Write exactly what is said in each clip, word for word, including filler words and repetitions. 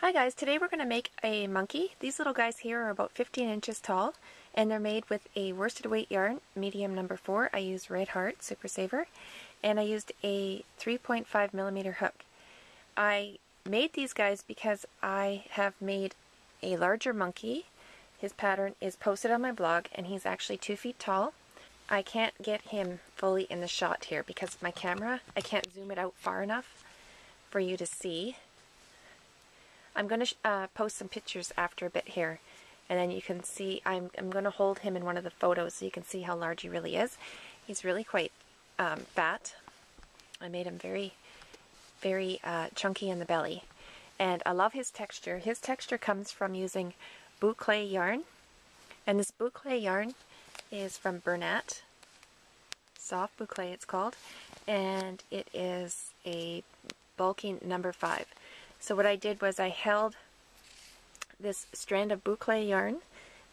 Hi guys, today we're going to make a monkey. These little guys here are about fifteen inches tall and they're made with a worsted weight yarn, medium number four. I used Red Heart Super Saver and I used a three point five millimeter hook. I made these guys because I have made a larger monkey. His pattern is posted on my blog and he's actually two feet tall. I can't get him fully in the shot here because my camera, I can't zoom it out far enough for you to see. I'm going to uh, post some pictures after a bit here, and then you can see, I'm, I'm going to hold him in one of the photos so you can see how large he really is. He's really quite um, fat. I made him very, very uh, chunky in the belly. And I love his texture. His texture comes from using boucle yarn, and this boucle yarn is from Bernat. Soft boucle it's called, and it is a bulky number five. So what I did was I held this strand of boucle yarn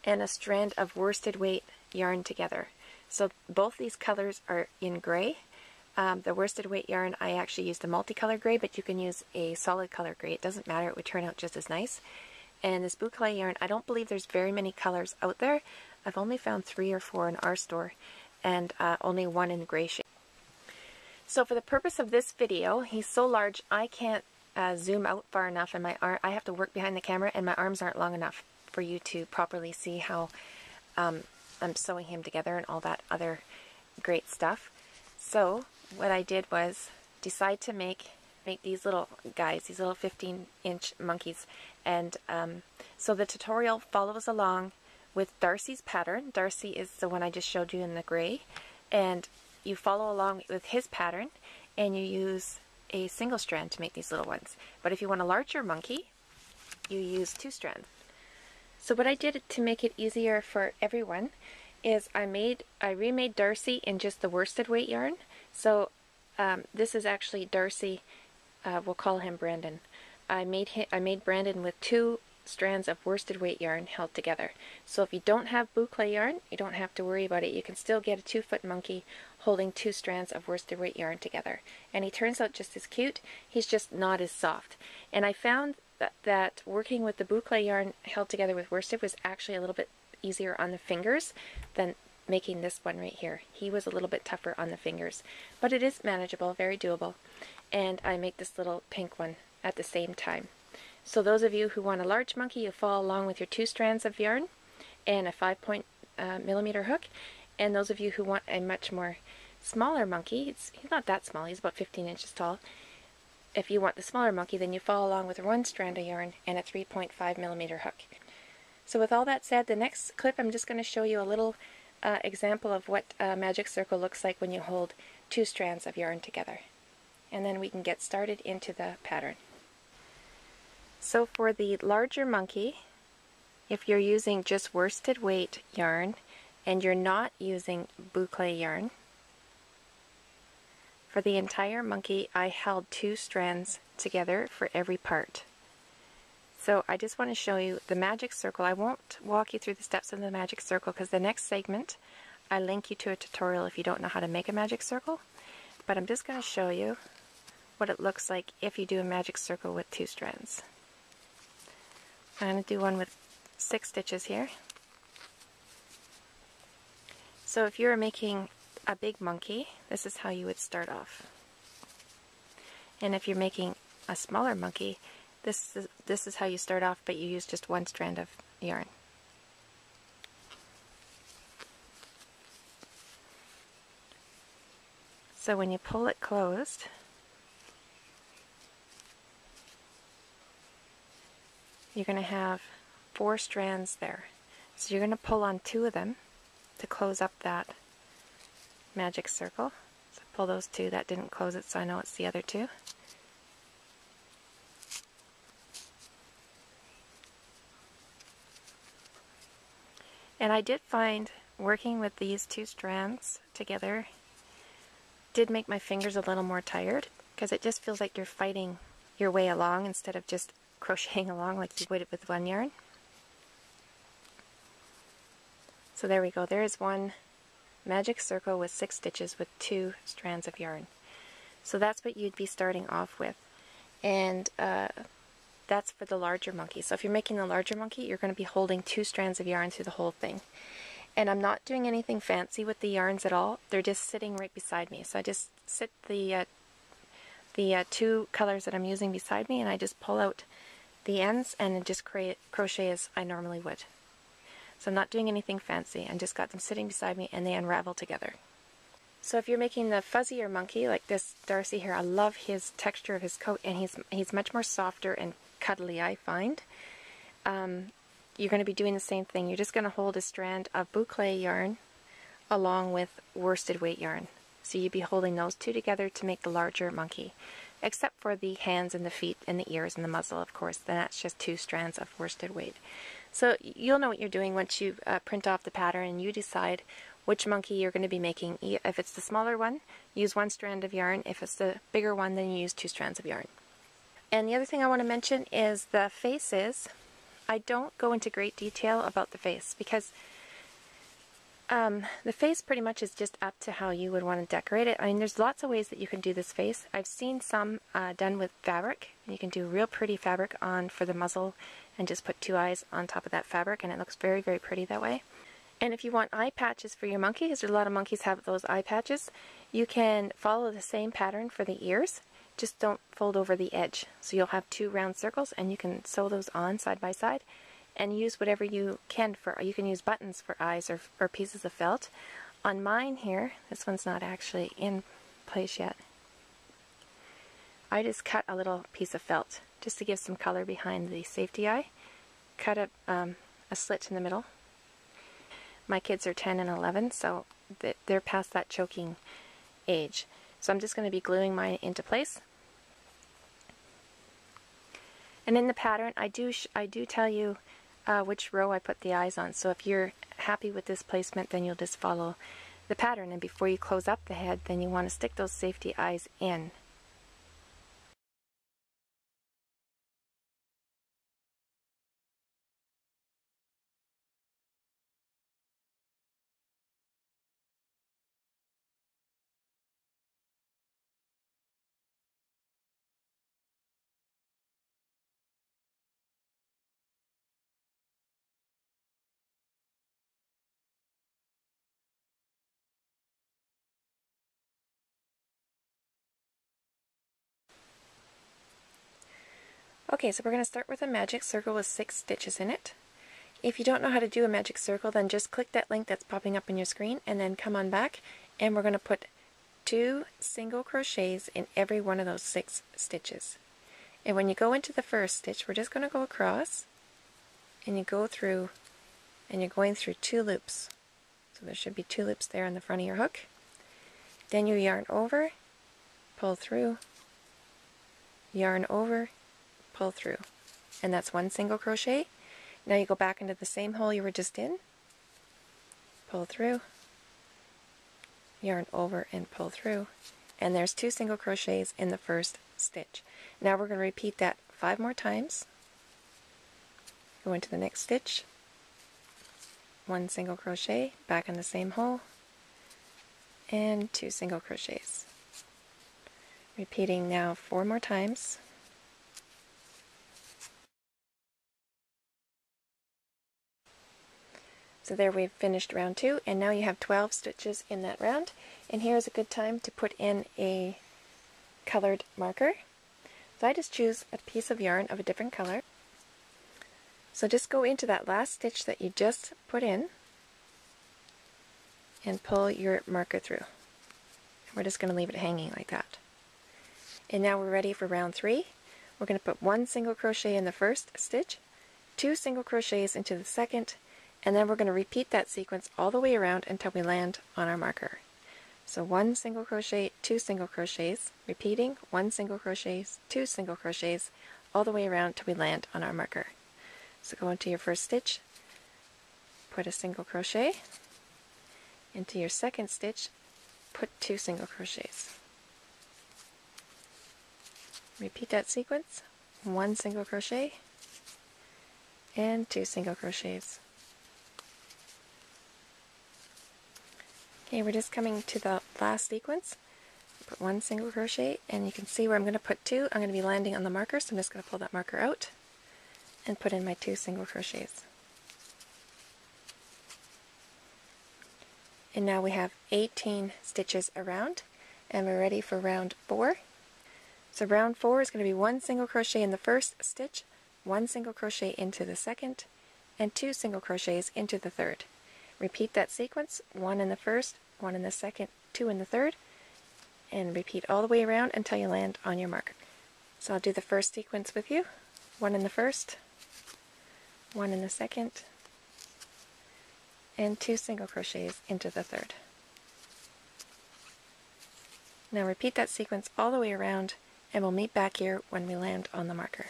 and a strand of worsted weight yarn together. So both these colors are in gray. Um, the worsted weight yarn, I actually used a multicolor gray, but you can use a solid color gray. It doesn't matter, it would turn out just as nice. And this boucle yarn, I don't believe there's very many colors out there. I've only found three or four in our store and uh, only one in gray shade. So for the purpose of this video, he's so large I can't Uh, zoom out far enough, and my arm, I have to work behind the camera, and my arms aren't long enough for you to properly see how um, I'm sewing him together and all that other great stuff. So what I did was decide to make make these little guys, these little fifteen inch monkeys, and um, so the tutorial follows along with Darcy's pattern. Darcy is the one I just showed you in the gray, and you follow along with his pattern and you use a single strand to make these little ones. But if you want a larger monkey, you use two strands. So what I did to make it easier for everyone is I made, I remade Darcy in just the worsted weight yarn. So um, this is actually Darcy, uh, we'll call him Brandon. I made him, I made Brandon with two strands of worsted weight yarn held together. So if you don't have boucle yarn, you don't have to worry about it. You can still get a two foot monkey holding two strands of worsted weight yarn together. And he turns out just as cute. He's just not as soft. And I found that, that working with the boucle yarn held together with worsted was actually a little bit easier on the fingers than making this one right here. He was a little bit tougher on the fingers, but it is manageable, very doable. And I make this little pink one at the same time. So those of you who want a large monkey, you follow along with your two strands of yarn and a five point, uh, millimeter hook. And those of you who want a much more smaller monkey, it's, he's not that small, he's about fifteen inches tall. If you want the smaller monkey, then you follow along with one strand of yarn and a three point five millimeter hook. So with all that said, the next clip I'm just going to show you a little uh, example of what a magic circle looks like when you hold two strands of yarn together. And then we can get started into the pattern. So for the larger monkey, if you're using just worsted weight yarn and you're not using boucle yarn, for the entire monkey I held two strands together for every part. So I just want to show you the magic circle. I won't walk you through the steps of the magic circle because the next segment I link you to a tutorial if you don't know how to make a magic circle, but I'm just going to show you what it looks like if you do a magic circle with two strands. I'm going to do one with six stitches here. So if you're making a big monkey, this is how you would start off. And if you're making a smaller monkey, this is, this is how you start off, but you use just one strand of yarn. So when you pull it closed, you're going to have four strands there. So you're going to pull on two of them to close up that magic circle. So pull those two. That didn't close it, so I know it's the other two. And I did find working with these two strands together did make my fingers a little more tired because it just feels like you're fighting your way along instead of just crocheting along like you would with one yarn. So there we go. There is one magic circle with six stitches with two strands of yarn. So that's what you'd be starting off with. And uh, that's for the larger monkey. So if you're making a larger monkey, you're going to be holding two strands of yarn through the whole thing. And I'm not doing anything fancy with the yarns at all. They're just sitting right beside me. So I just sit the uh, the uh, two colors that I'm using beside me, and I just pull out the ends and just create, crochet as I normally would. So I'm not doing anything fancy. I just got them sitting beside me, and they unravel together. So if you're making the fuzzier monkey, like this Darcy here, I love his texture of his coat, and he's, he's much more softer and cuddly, I find. Um, you're going to be doing the same thing. You're just going to hold a strand of boucle yarn along with worsted weight yarn. So you'd be holding those two together to make the larger monkey, except for the hands and the feet and the ears and the muzzle, of course. Then that's just two strands of worsted weight. So you'll know what you're doing once you uh, print off the pattern and you decide which monkey you're going to be making. If it's the smaller one, use one strand of yarn. If it's the bigger one, then you use two strands of yarn. And the other thing I want to mention is the faces. I don't go into great detail about the face because um, the face pretty much is just up to how you would want to decorate it. I mean, there's lots of ways that you can do this face. I've seen some uh, done with fabric. You can do real pretty fabric on for the muzzle and just put two eyes on top of that fabric, and it looks very, very pretty that way. And if you want eye patches for your monkey, because a lot of monkeys have those eye patches, you can follow the same pattern for the ears. Just don't fold over the edge. So you'll have two round circles, and you can sew those on side by side and use whatever you can for, you can use buttons for eyes or, or pieces of felt. On mine here, this one's not actually in place yet, I just cut a little piece of felt just to give some color behind the safety eye. Cut a, um, a slit in the middle. My kids are ten and eleven, so they're past that choking age. So I'm just going to be gluing mine into place. And in the pattern, I do sh I do tell you uh, which row I put the eyes on. So if you're happy with this placement, then you'll just follow the pattern. And before you close up the head, then you want to stick those safety eyes in. Okay, so we're going to start with a magic circle with six stitches in it. If you don't know how to do a magic circle, then just click that link that's popping up on your screen and then come on back, and we're going to put two single crochets in every one of those six stitches. And when you go into the first stitch, we're just going to go across and you go through, and you're going through two loops. So there should be two loops there on the front of your hook. Then you yarn over, pull through, yarn over, pull through, and that's one single crochet. Now you go back into the same hole you were just in, pull through, yarn over and pull through, and there's two single crochets in the first stitch. Now we're going to repeat that five more times. Go into the next stitch, one single crochet, back in the same hole, and two single crochets. Repeating now four more times. So there we've finished round two, and now you have twelve stitches in that round. And here's a good time to put in a colored marker. So I just choose a piece of yarn of a different color. So just go into that last stitch that you just put in and pull your marker through. We're just going to leave it hanging like that. And now we're ready for round three. We're going to put one single crochet in the first stitch, two single crochets into the second, and then we're going to repeat that sequence all the way around until we land on our marker. So one single crochet, two single crochets, repeating, one single crochet, two single crochets, all the way around till we land on our marker. So go into your first stitch, put a single crochet, into your second stitch, put two single crochets. Repeat that sequence, one single crochet, and two single crochets. Okay, we're just coming to the last sequence. Put one single crochet, and you can see where I'm going to put two. I'm going to be landing on the marker, so I'm just going to pull that marker out. and put in my two single crochets. And now we have eighteen stitches around, and we're ready for round four. So round four is going to be one single crochet in the first stitch, one single crochet into the second, and two single crochets into the third. Repeat that sequence, one in the first, one in the second, two in the third, and repeat all the way around until you land on your marker. So I'll do the first sequence with you. One in the first, one in the second, and two single crochets into the third. Now repeat that sequence all the way around, and we'll meet back here when we land on the marker.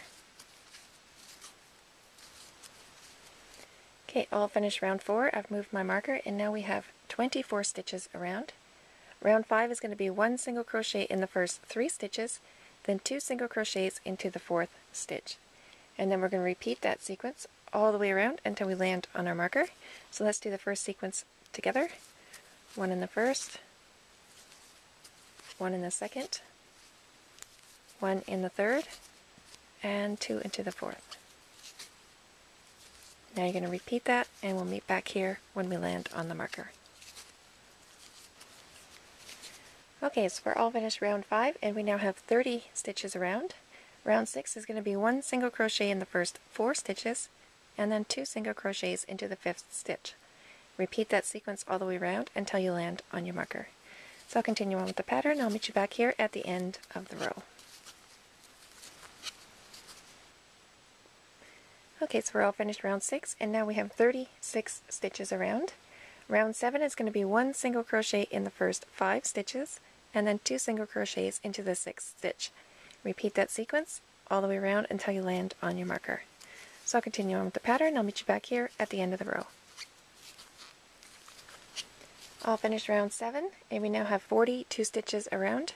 Okay, I'll finish round four. I've moved my marker, and now we have twenty-four stitches around. Round five is going to be one single crochet in the first three stitches, then two single crochets into the fourth stitch. And then we're going to repeat that sequence all the way around until we land on our marker. So let's do the first sequence together. One in the first, one in the second, one in the third, and two into the fourth. Now you're going to repeat that, and we'll meet back here when we land on the marker. Okay, so we're all finished round five, and we now have thirty stitches around. Round six is going to be one single crochet in the first four stitches, and then two single crochets into the fifth stitch. Repeat that sequence all the way around until you land on your marker. So I'll continue on with the pattern. I'll meet you back here at the end of the row. Okay, so we're all finished round six, and now we have thirty-six stitches around. Round seven is going to be one single crochet in the first five stitches, and then two single crochets into the sixth stitch. Repeat that sequence all the way around until you land on your marker. So I'll continue on with the pattern. I'll meet you back here at the end of the row. I'll finish round seven, and we now have forty-two stitches around.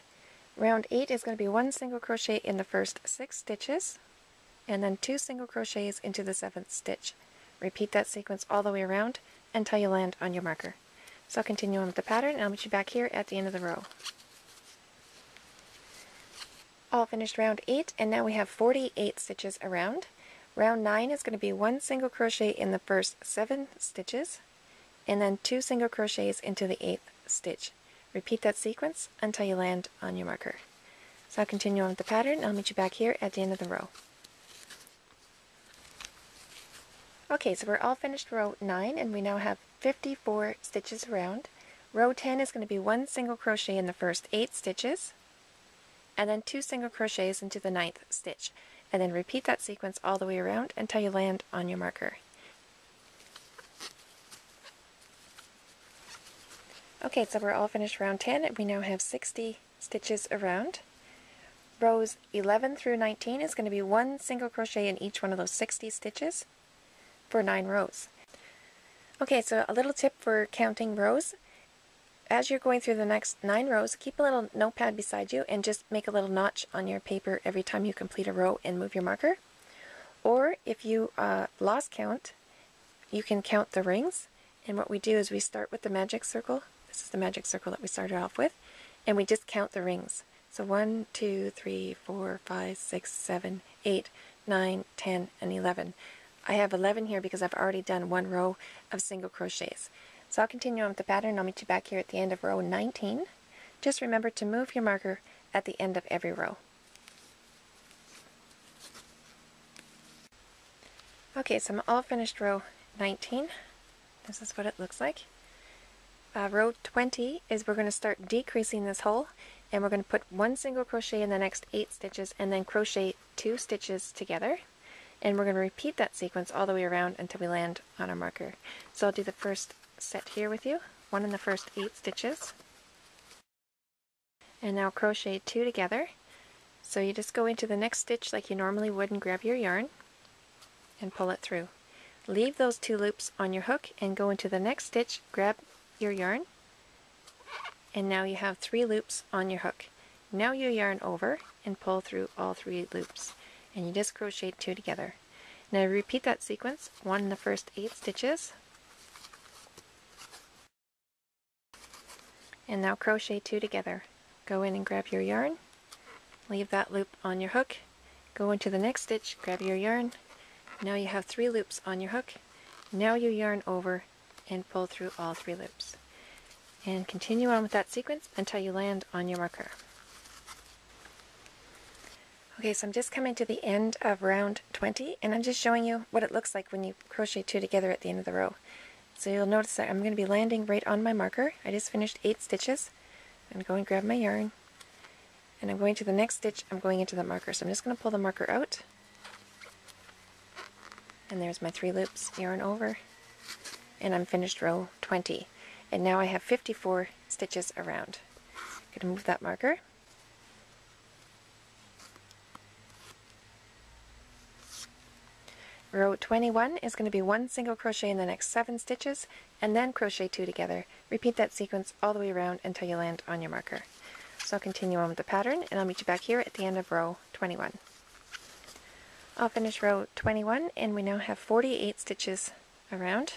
Round eight is going to be one single crochet in the first six stitches, and then two single crochets into the seventh stitch. Repeat that sequence all the way around until you land on your marker. So I'll continue on with the pattern, and I'll meet you back here at the end of the row. All finished round eight, and now we have forty-eight stitches around. Round nine is going to be one single crochet in the first seven stitches, and then two single crochets into the eighth stitch. Repeat that sequence until you land on your marker. So I'll continue on with the pattern. I'll meet you back here at the end of the row. Okay, so we're all finished row nine, and we now have fifty-four stitches around. Row ten is going to be one single crochet in the first eight stitches, and then two single crochets into the ninth stitch. And then repeat that sequence all the way around until you land on your marker. Okay, so we're all finished round ten, and we now have sixty stitches around. Rows eleven through nineteen is going to be one single crochet in each one of those sixty stitches for nine rows. Okay, so a little tip for counting rows. As you're going through the next nine rows, keep a little notepad beside you and just make a little notch on your paper every time you complete a row and move your marker. Or if you uh, lost count, you can count the rings. And what we do is we start with the magic circle. This is the magic circle that we started off with, and we just count the rings. So one, two, three, four, five, six, seven, eight, nine, ten, and eleven. I have eleven here because I've already done one row of single crochets. So I'll continue on with the pattern. I'll meet you back here at the end of row nineteen. Just remember to move your marker at the end of every row. Okay, so I'm all finished row nineteen. This is what it looks like. Uh, row twenty is we're going to start decreasing this hole, and we're going to put one single crochet in the next eight stitches and then crochet two stitches together, and we're going to repeat that sequence all the way around until we land on our marker. So I'll do the first set here with you, one in the first eight stitches, and now crochet two together. So you just go into the next stitch like you normally would and grab your yarn and pull it through. Leave those two loops on your hook and go into the next stitch, grab your yarn, and now you have three loops on your hook. Now you yarn over and pull through all three loops, and you just crochet two together. Now repeat that sequence, one in the first eight stitches, and now crochet two together. Go in and grab your yarn, leave that loop on your hook, go into the next stitch, grab your yarn, Now you have three loops on your hook. Now you yarn over and pull through all three loops. And continue on with that sequence until you land on your marker. Okay, so I'm just coming to the end of round twenty, and I'm just showing you what it looks like when you crochet two together at the end of the row. So you'll notice that I'm going to be landing right on my marker. I just finished eight stitches. I'm going to grab my yarn, and I'm going to the next stitch. I'm going into the marker. So I'm just going to pull the marker out, and there's my three loops, yarn over, and I'm finished row twenty. And now I have fifty-four stitches around. I'm going to move that marker. Row twenty-one is going to be one single crochet in the next seven stitches, and then crochet two together. Repeat that sequence all the way around until you land on your marker. So I'll continue on with the pattern, and I'll meet you back here at the end of row twenty-one. I'll finish row twenty-one, and we now have forty-eight stitches around.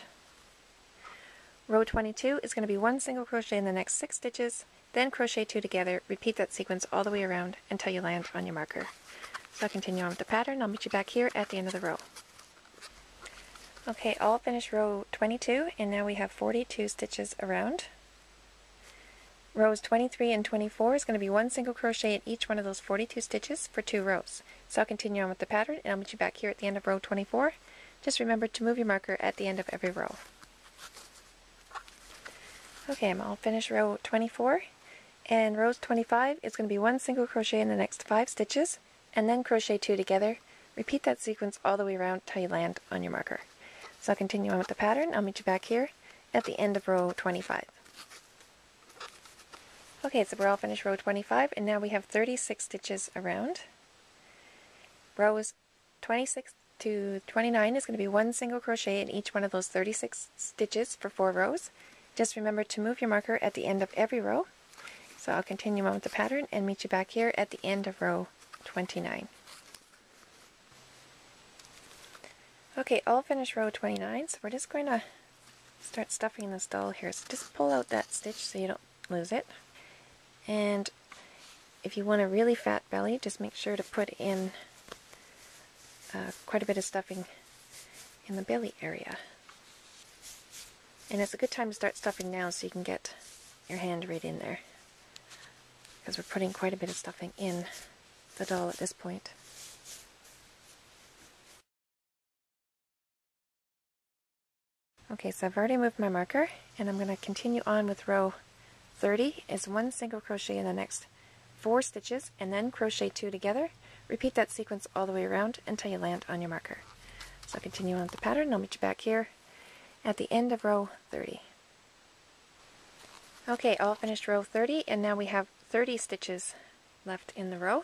Row twenty-two is going to be one single crochet in the next six stitches, then crochet two together. Repeat that sequence all the way around until you land on your marker. So I'll continue on with the pattern. I'll meet you back here at the end of the row. Okay, I'll finish row twenty-two, and now we have forty-two stitches around. Rows twenty-three and twenty-four is going to be one single crochet in each one of those forty-two stitches for two rows. So I'll continue on with the pattern, and I'll meet you back here at the end of row twenty-four. Just remember to move your marker at the end of every row. Okay, I'll finish row twenty-four, and rows twenty-five is going to be one single crochet in the next five stitches, and then crochet two together. Repeat that sequence all the way around till you land on your marker. So I'll continue on with the pattern. I'll meet you back here at the end of row twenty-five. Okay, so we're all finished row twenty-five, and now we have thirty-six stitches around. Rows twenty-six to twenty-nine is going to be one single crochet in each one of those thirty-six stitches for four rows. Just remember to move your marker at the end of every row. So I'll continue on with the pattern and meet you back here at the end of row twenty-nine. Okay, I'll finish row twenty-nine, so we're just going to start stuffing this doll here. So just pull out that stitch so you don't lose it. And if you want a really fat belly, just make sure to put in uh, quite a bit of stuffing in the belly area. And it's a good time to start stuffing now so you can get your hand right in there, because we're putting quite a bit of stuffing in the doll at this point. Okay, so I've already moved my marker, and I'm going to continue on with row thirty. It's one single crochet in the next four stitches, and then crochet two together. Repeat that sequence all the way around until you land on your marker. So I'll continue on with the pattern. I'll meet you back here at the end of row thirty. Okay, I'll finish row thirty, and now we have thirty stitches left in the row.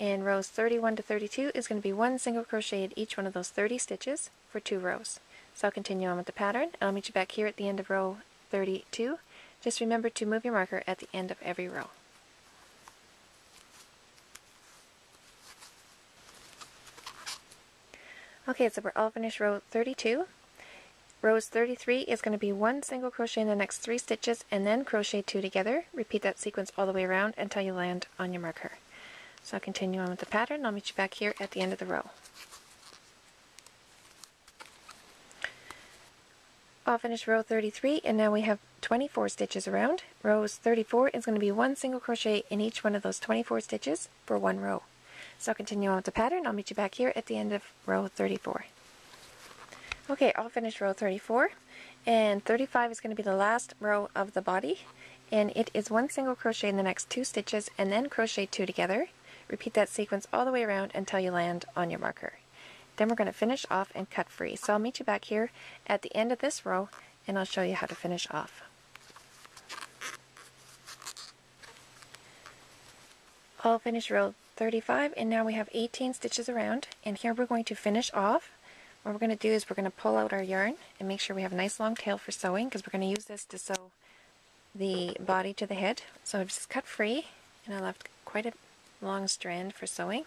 And rows thirty-one to thirty-two is going to be one single crochet in each one of those thirty stitches for two rows. So I'll continue on with the pattern, and I'll meet you back here at the end of row thirty-two. Just remember to move your marker at the end of every row. Okay, so we're all finished row thirty-two. Rows thirty-three is going to be one single crochet in the next three stitches, and then crochet two together. Repeat that sequence all the way around until you land on your marker. So I'll continue on with the pattern. I'll meet you back here at the end of the row. I'll finish row thirty-three, and now we have twenty-four stitches around. Rows thirty-four is going to be one single crochet in each one of those twenty-four stitches for one row. So I'll continue on with the pattern. I'll meet you back here at the end of row thirty-four. Okay, I'll finish row thirty-four, and thirty-five is going to be the last row of the body, and it is one single crochet in the next two stitches, and then crochet two together. Repeat that sequence all the way around until you land on your marker. Then we're going to finish off and cut free. So I'll meet you back here at the end of this row, and I'll show you how to finish off. I'll finish row thirty-five, and now we have eighteen stitches around, and here we're going to finish off. What we're going to do is we're going to pull out our yarn and make sure we have a nice long tail for sewing, because we're going to use this to sew the body to the head. So I've just cut free, and I left quite a long strand for sewing,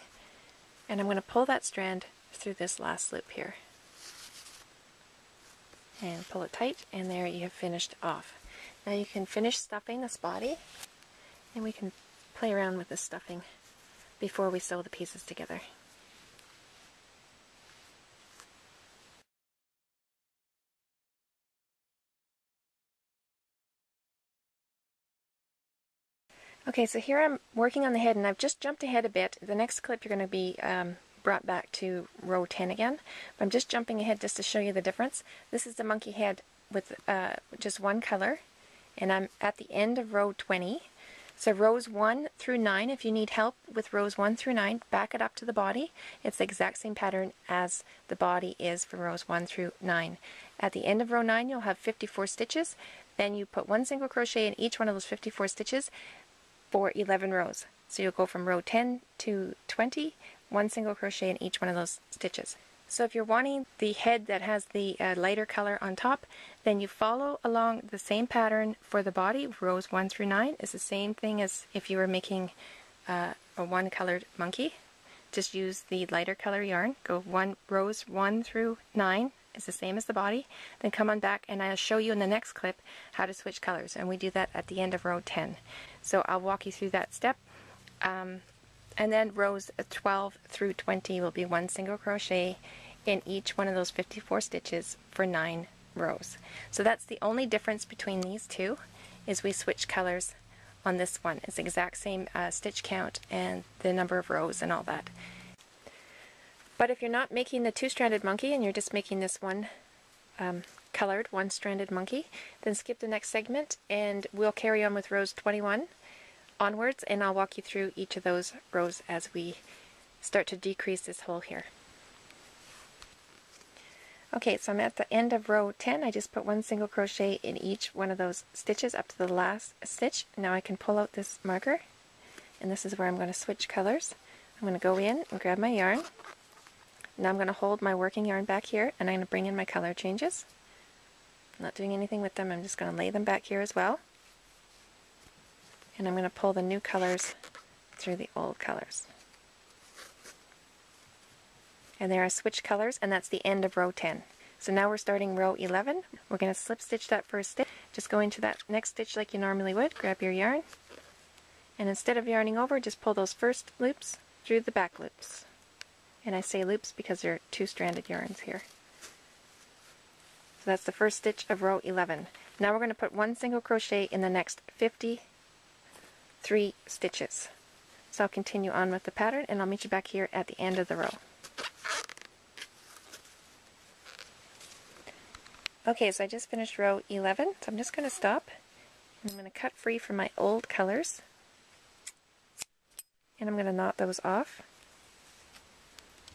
and I'm going to pull that strand through this last loop here and pull it tight, and there you have finished off. Now you can finish stuffing this body, and we can play around with this stuffing before we sew the pieces together. Okay, so here I'm working on the head, and I've just jumped ahead a bit. The next clip you're going to be um, brought back to row ten again. But I'm just jumping ahead just to show you the difference. This is the monkey head with uh, just one color, and I'm at the end of row twenty. So rows one through nine, if you need help with rows one through nine, back it up to the body. It's the exact same pattern as the body is for rows one through nine. At the end of row nine, you'll have fifty-four stitches. Then you put one single crochet in each one of those fifty-four stitches for eleven rows. So you'll go from row ten to twenty, one single crochet in each one of those stitches. So if you're wanting the head that has the uh, lighter color on top, then you follow along the same pattern for the body. Rows one through nine is the same thing as if you were making uh, a one-colored monkey. Just use the lighter color yarn. Go one rows one through nine is the same as the body. Then come on back, and I'll show you in the next clip how to switch colors, and we do that at the end of row ten. So I'll walk you through that step. Um, and then rows twelve through twenty will be one single crochet in each one of those fifty-four stitches for nine rows. So that's the only difference between these two, is we switch colors on this one. It's the exact same uh, stitch count and the number of rows and all that. But if you're not making the two-stranded monkey and you're just making this one um, colored one-stranded monkey, then skip the next segment and we'll carry on with rows twenty-one onwards, and I'll walk you through each of those rows as we start to decrease this hole here. Okay, so I'm at the end of row ten. I just put one single crochet in each one of those stitches up to the last stitch. Now I can pull out this marker, and this is where I'm going to switch colors. I'm going to go in and grab my yarn. Now I'm going to hold my working yarn back here, and I'm going to bring in my color changes. I'm not doing anything with them. I'm just going to lay them back here as well. And I'm going to pull the new colors through the old colors. And there I switch colors, and that's the end of row ten. So now we're starting row eleven. We're going to slip stitch that first stitch. Just go into that next stitch like you normally would. Grab your yarn. And instead of yarning over, just pull those first loops through the back loops. And I say loops because there are two stranded yarns here. So that's the first stitch of row eleven. Now we're going to put one single crochet in the next fifty three stitches. So I'll continue on with the pattern, and I'll meet you back here at the end of the row. Okay, so I just finished row eleven, so I'm just going to stop, and I'm going to cut free from my old colors, and I'm going to knot those off.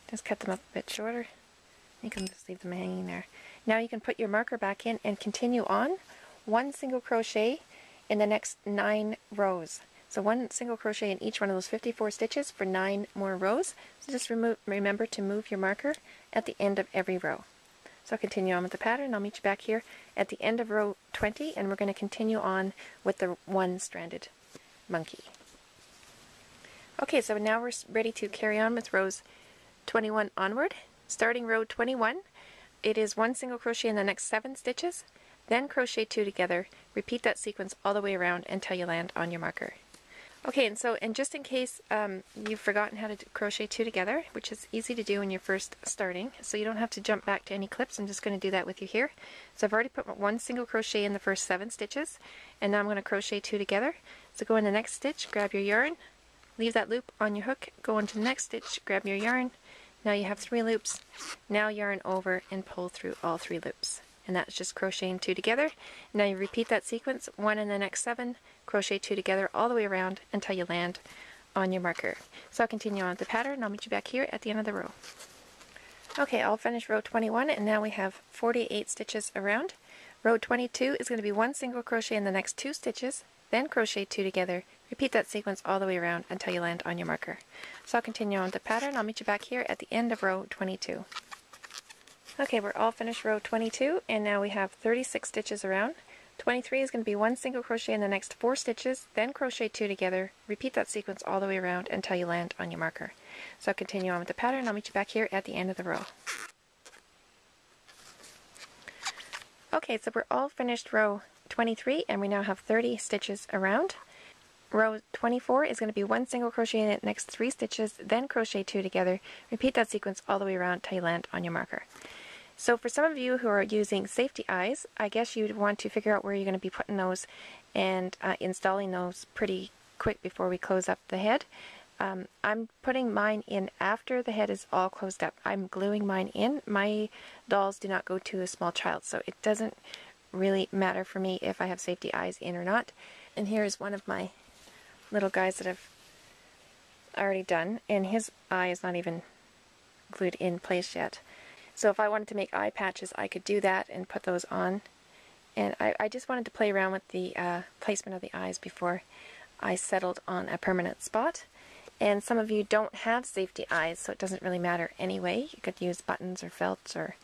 Just cut them up a bit shorter. You can just leave them hanging there. Now you can put your marker back in and continue on one single crochet in the next nine rows. So one single crochet in each one of those fifty-four stitches for nine more rows. So just remove, remember to move your marker at the end of every row. So I'll continue on with the pattern. I'll meet you back here at the end of row twenty, and we're going to continue on with the one-stranded monkey. Okay, so now we're ready to carry on with rows twenty-one onward. Starting row twenty-one, it is one single crochet in the next seven stitches, then crochet two together. Repeat that sequence all the way around until you land on your marker. Okay, and so, and just in case um, you've forgotten how to crochet two together, which is easy to do when you're first starting, so you don't have to jump back to any clips. I'm just going to do that with you here. So I've already put one single crochet in the first seven stitches, and now I'm going to crochet two together. So go in the next stitch, grab your yarn, leave that loop on your hook, go into the next stitch, grab your yarn. Now you have three loops. Now yarn over and pull through all three loops. And that's just crocheting two together. Now you repeat that sequence, one in the next seven, crochet two together all the way around until you land on your marker. So I'll continue on with the pattern. I'll meet you back here at the end of the row. Okay, I'll finish row twenty-one, and now we have forty-eight stitches around. Row twenty-two is going to be one single crochet in the next two stitches, then crochet two together. Repeat that sequence all the way around until you land on your marker. So I'll continue on with the pattern. I'll meet you back here at the end of row twenty-two. Okay, we're all finished row twenty-two, and now we have thirty-six stitches around. twenty-three is going to be one single crochet in the next four stitches, then crochet two together. Repeat that sequence all the way around until you land on your marker. So I'll continue on with the pattern. I'll meet you back here at the end of the row. Okay, so we're all finished row twenty-three, and we now have thirty stitches around. Row twenty-four is going to be one single crochet in the next three stitches, then crochet two together. Repeat that sequence all the way around until you land on your marker. So for some of you who are using safety eyes, I guess you'd want to figure out where you're going to be putting those and uh, installing those pretty quick before we close up the head. Um, I'm putting mine in after the head is all closed up. I'm gluing mine in. My dolls do not go to a small child, so it doesn't really matter for me if I have safety eyes in or not. And here is one of my little guys that I've already done, and his eye is not even glued in place yet. So if I wanted to make eye patches, I could do that and put those on. And I, I just wanted to play around with the uh, placement of the eyes before I settled on a permanent spot. And some of you don't have safety eyes, so it doesn't really matter anyway. You could use buttons or felts or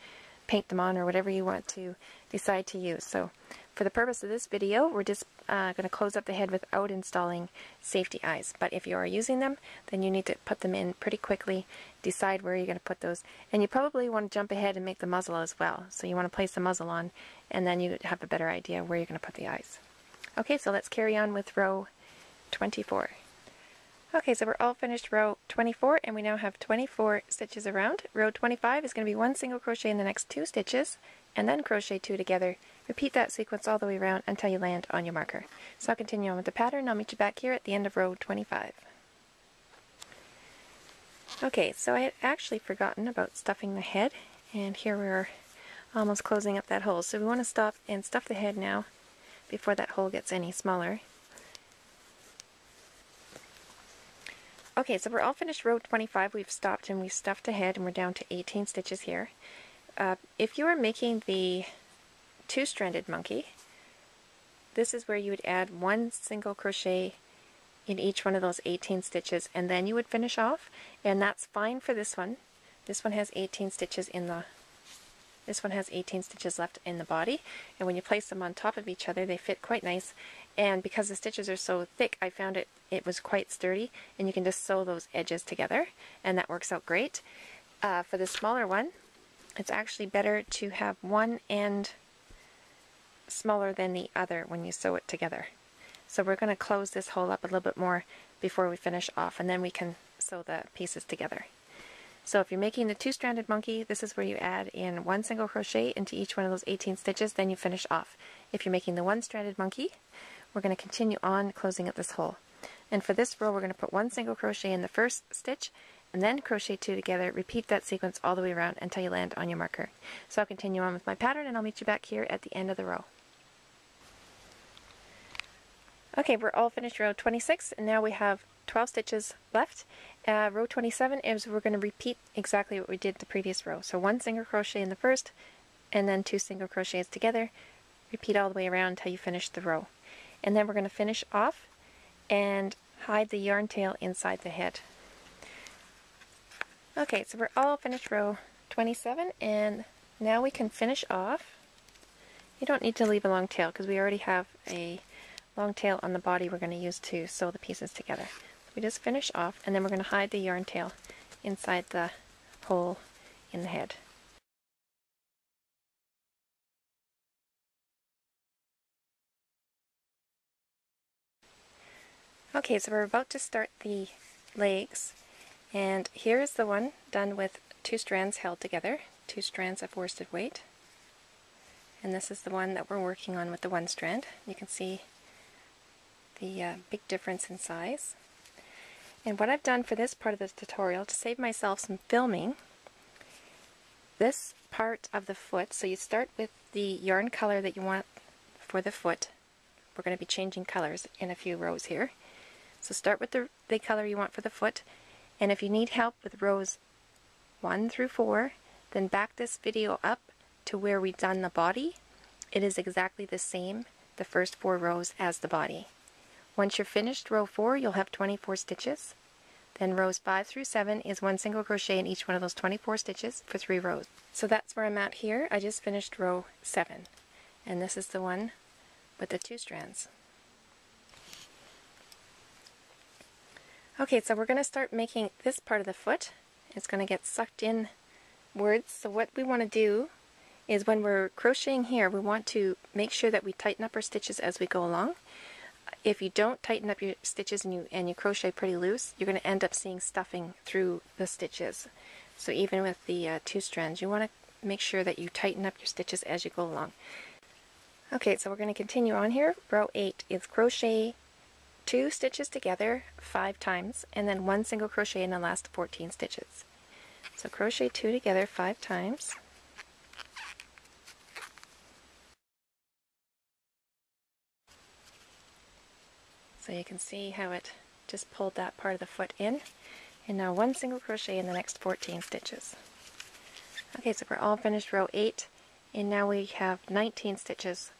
paint them on or whatever you want to decide to use. So for the purpose of this video, we're just uh, going to close up the head without installing safety eyes. But if you are using them, then you need to put them in pretty quickly, decide where you're going to put those. And you probably want to jump ahead and make the muzzle as well. So you want to place the muzzle on, and then you have a better idea where you're going to put the eyes. Okay, so let's carry on with row twenty-four. Okay, so we're all finished row twenty-four, and we now have twenty-four stitches around. Row twenty-five is going to be one single crochet in the next two stitches, and then crochet two together. Repeat that sequence all the way around until you land on your marker. So I'll continue on with the pattern. I'll meet you back here at the end of row twenty-five. Okay, so I had actually forgotten about stuffing the head, and here we are almost closing up that hole. So we want to stop and stuff the head now before that hole gets any smaller. Okay, so we're all finished row twenty-five. We've stopped and we've stuffed ahead, and we're down to eighteen stitches here. Uh, if you are making the two-stranded monkey, this is where you would add one single crochet in each one of those eighteen stitches, and then you would finish off, and that's fine for this one. This one has eighteen stitches in the This one has eighteen stitches left in the body, and when you place them on top of each other, they fit quite nice. And because the stitches are so thick, I found it it was quite sturdy, and you can just sew those edges together, and that works out great. Uh, for the smaller one, it's actually better to have one end smaller than the other when you sew it together. So we're going to close this hole up a little bit more before we finish off, and then we can sew the pieces together. So if you're making the two-stranded monkey, this is where you add in one single crochet into each one of those eighteen stitches, then you finish off. If you're making the one-stranded monkey, we're going to continue on closing up this hole. And for this row, we're going to put one single crochet in the first stitch, and then crochet two together. Repeat that sequence all the way around until you land on your marker. So I'll continue on with my pattern, and I'll meet you back here at the end of the row. Okay, we're all finished row twenty-six, and now we have twelve stitches left. Uh, row twenty-seven is we're going to repeat exactly what we did the previous row. So one single crochet in the first, and then two single crochets together. Repeat all the way around until you finish the row. And then we're going to finish off and hide the yarn tail inside the head. Okay, so we're all finished row twenty-seven, and now we can finish off. You don't need to leave a long tail because we already have a long tail on the body we're going to use to sew the pieces together. We just finish off, and then we're going to hide the yarn tail inside the hole in the head. Okay, so we're about to start the legs, and here is the one done with two strands held together, two strands of worsted weight, and this is the one that we're working on with the one strand. You can see the uh, big difference in size. And what I've done for this part of the tutorial, to save myself some filming, this part of the foot, so you start with the yarn color that you want for the foot. We're going to be changing colors in a few rows here. So start with the, the color you want for the foot, and if you need help with rows one through four, then back this video up to where we've done the body. It is exactly the same, the first four rows, as the body. Once you're finished row four, you'll have twenty-four stitches. Then rows five through seven is one single crochet in each one of those twenty-four stitches for three rows. So that's where I'm at here. I just finished row seven, and this is the one with the two strands. Okay, so we're going to start making this part of the foot. It's going to get sucked in words, so what we want to do is when we're crocheting here, we want to make sure that we tighten up our stitches as we go along. If you don't tighten up your stitches and you, and you crochet pretty loose, you're going to end up seeing stuffing through the stitches. So even with the uh, two strands, you want to make sure that you tighten up your stitches as you go along. Okay, so we're going to continue on here. Row eight is crochet two stitches together five times, and then one single crochet in the last fourteen stitches. So crochet two together five times. So you can see how it just pulled that part of the foot in, and now one single crochet in the next fourteen stitches. Okay, so we're all finished row eight, and now we have nineteen stitches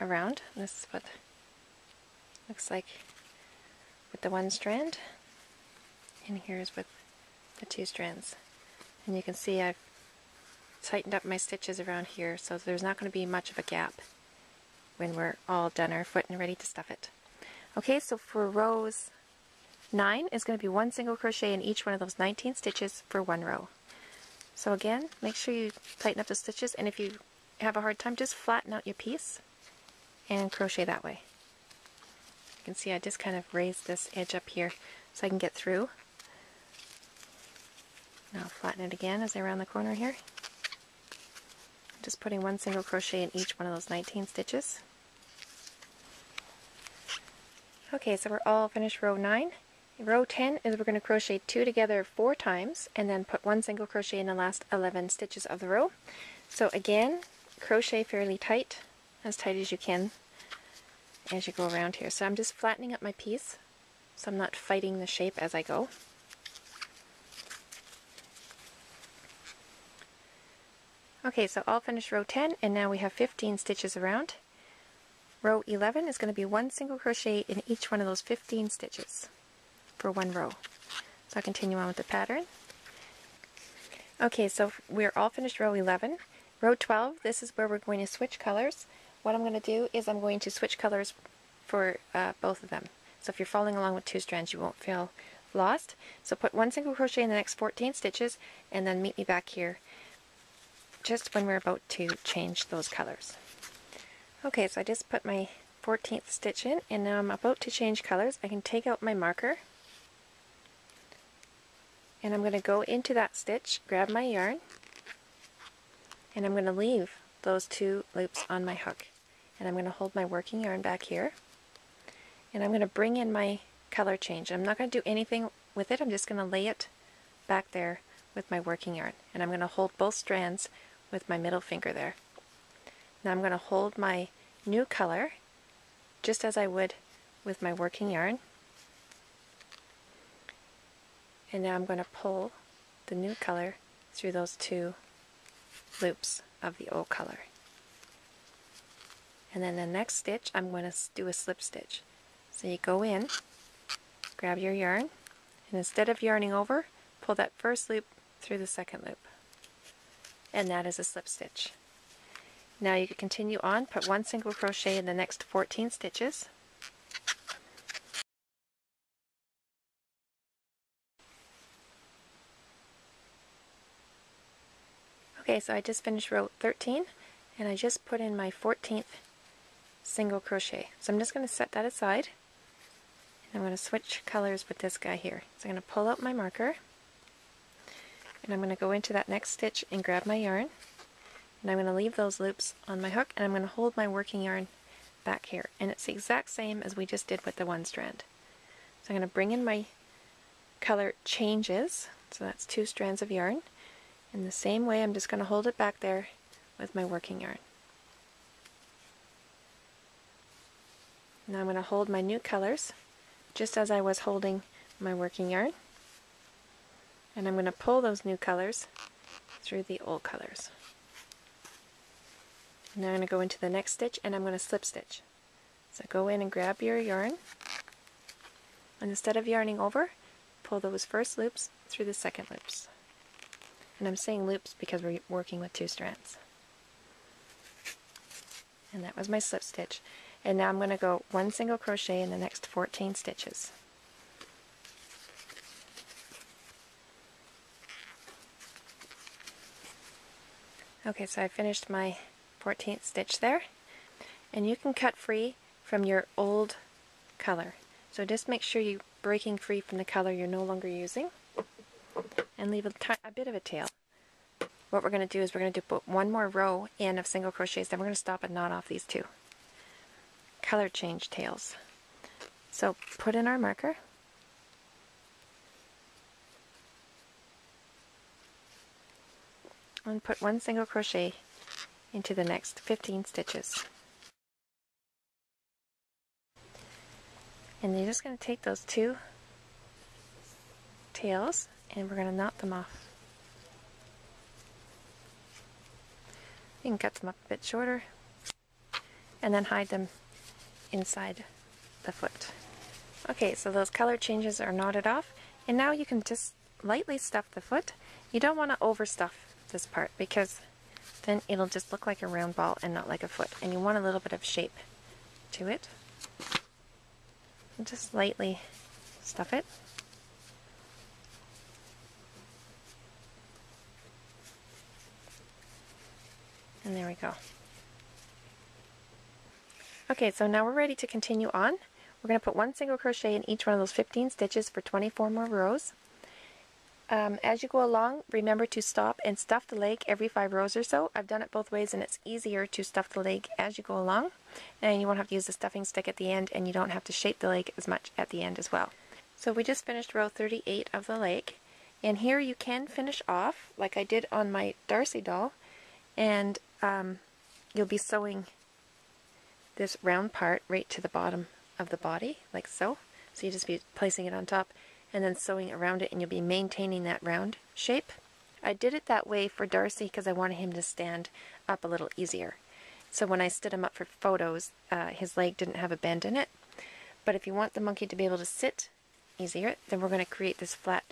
around. This is what looks like with the one strand, and here's with the two strands. And you can see I've tightened up my stitches around here, so there's not going to be much of a gap when we're all done our foot and ready to stuff it. Okay, so for rows nine is going to be one single crochet in each one of those nineteen stitches for one row. So again, make sure you tighten up the stitches, and if you have a hard time, just flatten out your piece and crochet that way. You can see I just kind of raised this edge up here so I can get through. Now flatten it again as I round the corner here. I'm just putting one single crochet in each one of those nineteen stitches. Okay, so we're all finished row nine. Row ten is we're going to crochet two together four times and then put one single crochet in the last eleven stitches of the row. So again, crochet fairly tight, as tight as you can as you go around here. So I'm just flattening up my piece so I'm not fighting the shape as I go. Okay, so all finished row ten, and now we have fifteen stitches around. Row eleven is going to be one single crochet in each one of those fifteen stitches for one row. So I'll continue on with the pattern. Okay, so we're all finished row eleven. Row twelve, this is where we're going to switch colors. What I'm going to do is I'm going to switch colors for uh, both of them. So if you're following along with two strands, you won't feel lost. So put one single crochet in the next fourteen stitches and then meet me back here just when we're about to change those colors. Okay, so I just put my fourteenth stitch in, and now I'm about to change colors. I can take out my marker, and I'm going to go into that stitch, grab my yarn, and I'm going to leave those two loops on my hook. And I'm going to hold my working yarn back here, and I'm going to bring in my color change. I'm not going to do anything with it. I'm just going to lay it back there with my working yarn, and I'm going to hold both strands with my middle finger there. Now I'm going to hold my new color just as I would with my working yarn, and now I'm going to pull the new color through those two loops of the old color, and then the next stitch I'm going to do a slip stitch. So you go in, grab your yarn, and instead of yarning over, pull that first loop through the second loop, and that is a slip stitch. Now you can continue on, put one single crochet in the next fourteen stitches. Okay, so I just finished row thirteen, and I just put in my fourteenth single crochet. So I'm just going to set that aside, and I'm going to switch colors with this guy here. So I'm going to pull out my marker, and I'm going to go into that next stitch and grab my yarn. And I'm going to leave those loops on my hook, and I'm going to hold my working yarn back here, and it's the exact same as we just did with the one strand. So I'm going to bring in my color changes, so that's two strands of yarn, in the same way. I'm just going to hold it back there with my working yarn. Now I'm going to hold my new colors just as I was holding my working yarn, and I'm going to pull those new colors through the old colors. Now I'm going to go into the next stitch, and I'm going to slip stitch. So go in and grab your yarn, and instead of yarning over, pull those first loops through the second loops. And I'm saying loops because we're working with two strands. And that was my slip stitch. And now I'm going to go one single crochet in the next fourteen stitches. Okay, so I finished my fourteenth stitch there, and you can cut free from your old color. So just make sure you're breaking free from the color you're no longer using, and leave a, a bit of a tail. What we're going to do is we're going to put one more row in of single crochets, then we're going to stop and knot off these two color change tails. So put in our marker. And put one single crochet into the next fifteen stitches. And you're just going to take those two tails and we're going to knot them off. You can cut them up a bit shorter and then hide them inside the foot. Okay, so those color changes are knotted off, and now you can just lightly stuff the foot. You don't want to overstuff this part because then it'll just look like a round ball and not like a foot, and you want a little bit of shape to it. And just lightly stuff it. And there we go. Okay, so now we're ready to continue on. We're going to put one single crochet in each one of those fifteen stitches for twenty-four more rows. Um, as you go along, remember to stop and stuff the leg every five rows or so. I've done it both ways, and it's easier to stuff the leg as you go along, and you won't have to use the stuffing stick at the end, and you don't have to shape the leg as much at the end as well. So we just finished row thirty-eight of the leg, and here you can finish off like I did on my Darcy doll, and um, you'll be sewing this round part right to the bottom of the body, like so. So you just be placing it on top and then sewing around it, and you'll be maintaining that round shape. I did it that way for Darcy because I wanted him to stand up a little easier. So when I stood him up for photos, uh, his leg didn't have a bend in it. But if you want the monkey to be able to sit easier, then we're going to create this flat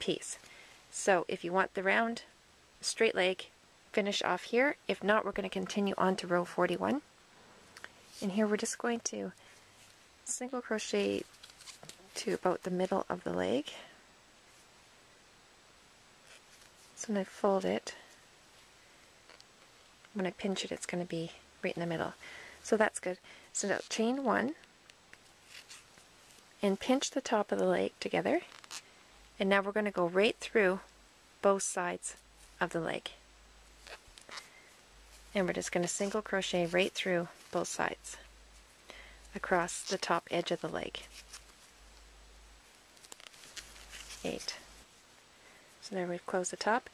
piece. So if you want the round, straight leg, finish off here. If not, we're going to continue on to row forty-one. And here we're just going to single crochet to about the middle of the leg. So when I fold it, when I pinch it, it's going to be right in the middle. So that's good. So now chain one and pinch the top of the leg together. And now we're going to go right through both sides of the leg. And we're just going to single crochet right through both sides across the top edge of the leg. Eight. So there we've closed the top.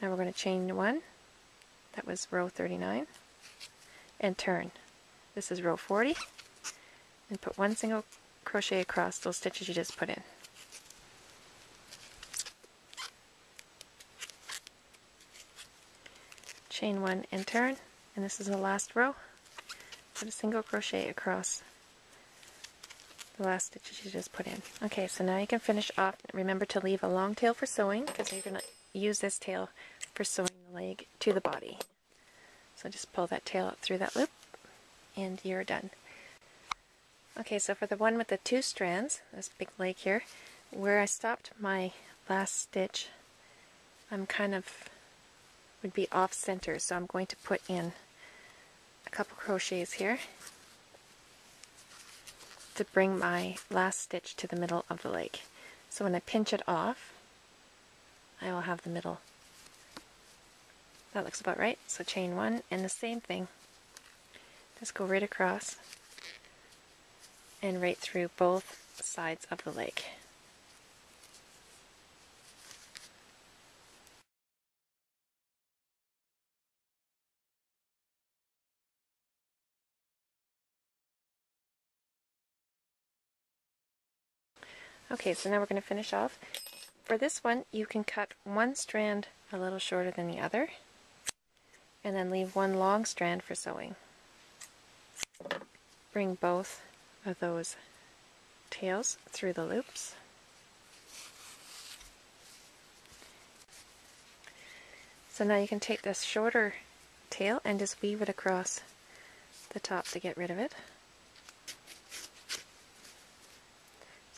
Now we're going to chain one. That was row thirty-nine. And turn. This is row forty. And put one single crochet across those stitches you just put in. Chain one and turn, and this is the last row. Put a single crochet across the last stitches you just put in. Okay, so now you can finish off. Remember to leave a long tail for sewing, because you're going to use this tail for sewing the leg to the body. So just pull that tail through that loop, and you're done. Okay, so for the one with the two strands, this big leg here, where I stopped my last stitch, I'm kind of would be off center, so I'm going to put in a couple crochets here to bring my last stitch to the middle of the leg. So when I pinch it off, I will have the middle. That looks about right. So chain one and the same thing. Just go right across and right through both sides of the leg. Okay, so now we're going to finish off. For this one, you can cut one strand a little shorter than the other, and then leave one long strand for sewing. Bring both of those tails through the loops. So now you can take this shorter tail and just weave it across the top to get rid of it.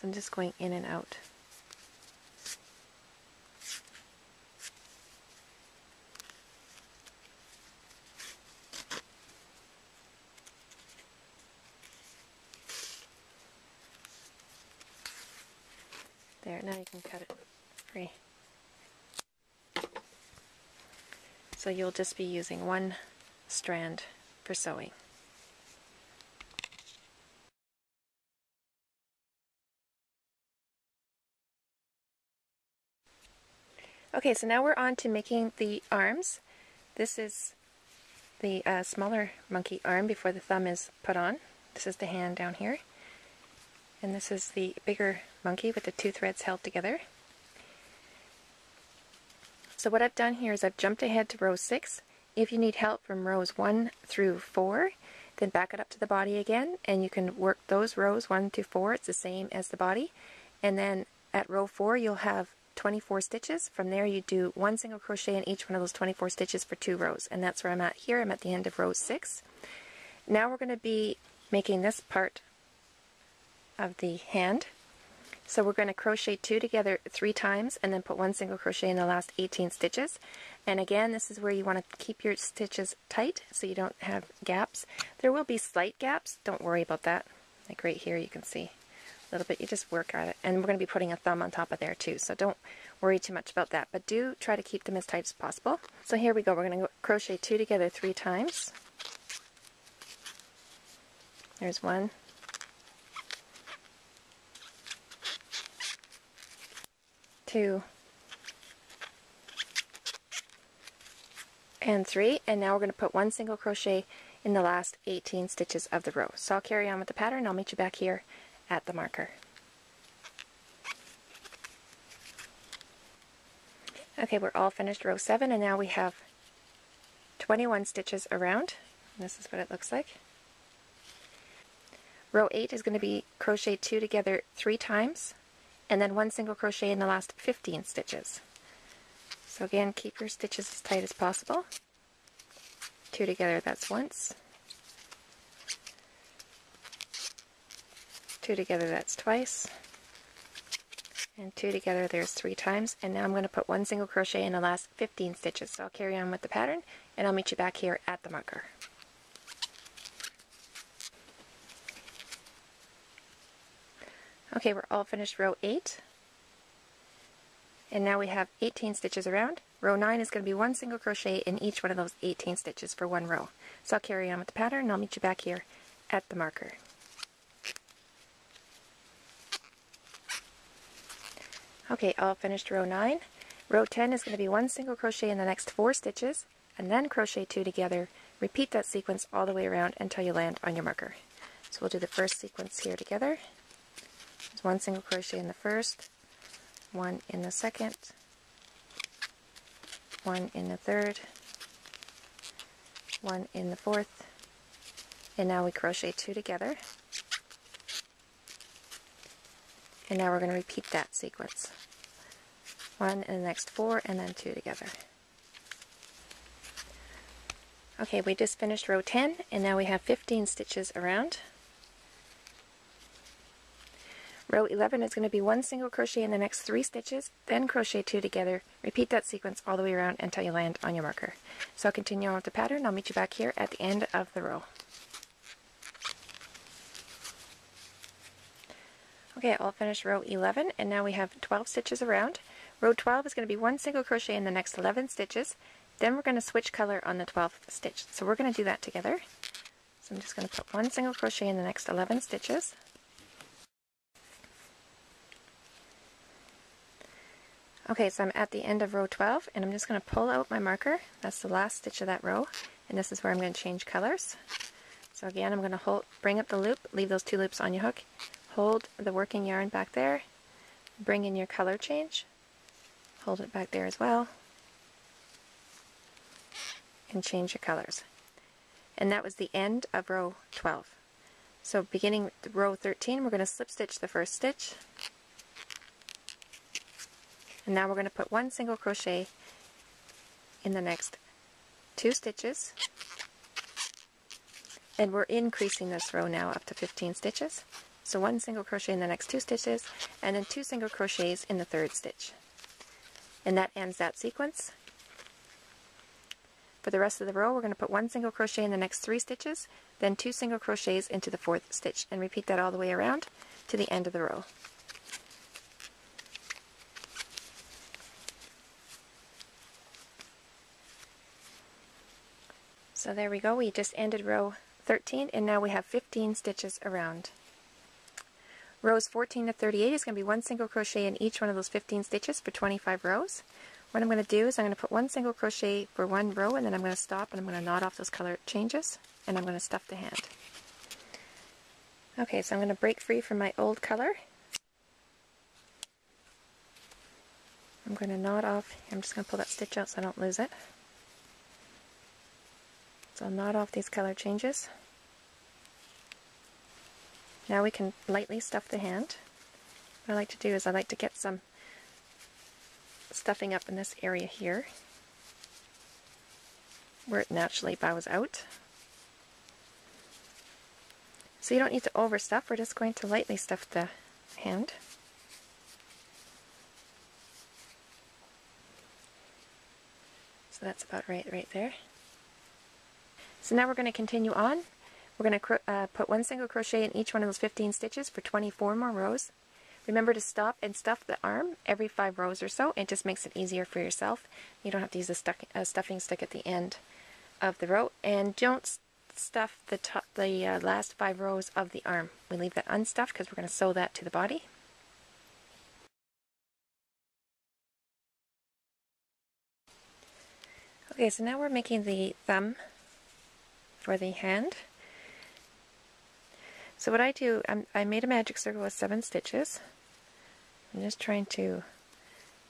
I'm just going in and out. There, now you can cut it free. So you'll just be using one strand for sewing. Okay, so now we're on to making the arms. This is the uh, smaller monkey arm before the thumb is put on. This is the hand down here. And this is the bigger monkey with the two threads held together. So what I've done here is I've jumped ahead to row six. If you need help from rows one through four, then back it up to the body again, and you can work those rows one through four. It's the same as the body. And then at row four, you'll have twenty-four stitches. From there, you do one single crochet in each one of those twenty-four stitches for two rows. And that's where I'm at here. I'm at the end of row six. Now we're going to be making this part of the hand. So we're going to crochet two together three times and then put one single crochet in the last eighteen stitches. And again, this is where you want to keep your stitches tight so you don't have gaps. There will be slight gaps, don't worry about that. Like right here you can see a little bit, you just work at it. And we're going to be putting a thumb on top of there too, so don't worry too much about that. But do try to keep them as tight as possible. So here we go, we're going to crochet two together three times. There's one. Two and three, and now we're going to put one single crochet in the last eighteen stitches of the row. So I'll carry on with the pattern. I'll meet you back here at the marker. Okay, we're all finished row seven, and now we have twenty-one stitches around. This is what it looks like. Row eight is going to be crochet two together three times and then one single crochet in the last fifteen stitches. So again, keep your stitches as tight as possible. Two together, that's once. Two together, that's twice. And two together, there's three times. And now I'm going to put one single crochet in the last fifteen stitches. So I'll carry on with the pattern, and I'll meet you back here at the marker. Okay, we're all finished row eight, and now we have eighteen stitches around. Row nine is going to be one single crochet in each one of those eighteen stitches for one row. So I'll carry on with the pattern, and I'll meet you back here at the marker. Okay, all finished row nine. Row ten is going to be one single crochet in the next four stitches, and then crochet two together. Repeat that sequence all the way around until you land on your marker. So we'll do the first sequence here together. One single crochet in the first, one in the second, one in the third, one in the fourth, and now we crochet two together. And now we're going to repeat that sequence. One in the next four, and then two together. Okay, we just finished row ten, and now we have fifteen stitches around. Row eleven is going to be one single crochet in the next three stitches, then crochet two together. Repeat that sequence all the way around until you land on your marker. So I'll continue on with the pattern. I'll meet you back here at the end of the row. Okay, I'll finish row eleven, and now we have twelve stitches around. Row twelve is going to be one single crochet in the next eleven stitches, then we're going to switch color on the twelfth stitch. So we're going to do that together. So I'm just going to put one single crochet in the next eleven stitches. Okay, so I'm at the end of row twelve, and I'm just going to pull out my marker. That's the last stitch of that row, and this is where I'm going to change colors. So again, I'm going to hold, bring up the loop, leave those two loops on your hook, hold the working yarn back there, bring in your color change, hold it back there as well, and change your colors. And that was the end of row twelve. So beginning with row thirteen, we're going to slip stitch the first stitch. And now we're going to put one single crochet in the next two stitches. And we're increasing this row now up to fifteen stitches. So one single crochet in the next two stitches, and then two single crochets in the third stitch. And that ends that sequence. For the rest of the row, we're going to put one single crochet in the next three stitches, then two single crochets into the fourth stitch, and repeat that all the way around to the end of the row. So there we go, we just ended row thirteen, and now we have fifteen stitches around. Rows fourteen to thirty-eight is going to be one single crochet in each one of those fifteen stitches for twenty-five rows. What I'm going to do is I'm going to put one single crochet for one row, and then I'm going to stop and I'm going to knot off those color changes, and I'm going to stuff the hand. Okay, so I'm going to break free from my old color. I'm going to knot off, I'm just going to pull that stitch out so I don't lose it. So I'll knot off these color changes. Now we can lightly stuff the hand. What I like to do is I like to get some stuffing up in this area here, where it naturally bows out. So you don't need to overstuff, we're just going to lightly stuff the hand. So that's about right, right there. So now we're going to continue on. We're going to uh, put one single crochet in each one of those fifteen stitches for twenty-four more rows. Remember to stop and stuff the arm every five rows or so. It just makes it easier for yourself. You don't have to use a, stuck, a stuffing stick at the end of the row. And don't stuff the, top, the uh, last five rows of the arm. We leave that unstuffed because we're going to sew that to the body. Okay, so now we're making the thumb for the hand. So what I do, I'm, I made a magic circle with seven stitches. I'm just trying to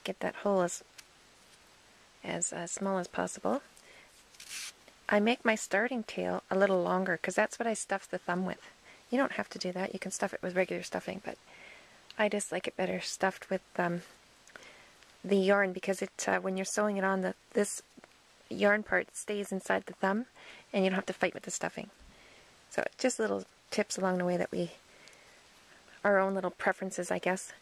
get that hole as, as uh, small as possible. I make my starting tail a little longer because that's what I stuff the thumb with. You don't have to do that, you can stuff it with regular stuffing, but I just like it better stuffed with um, the yarn, because it uh, when you're sewing it on, the this yarn part stays inside the thumb and you don't have to fight with the stuffing. So just little tips along the way that we, our own little preferences, I guess.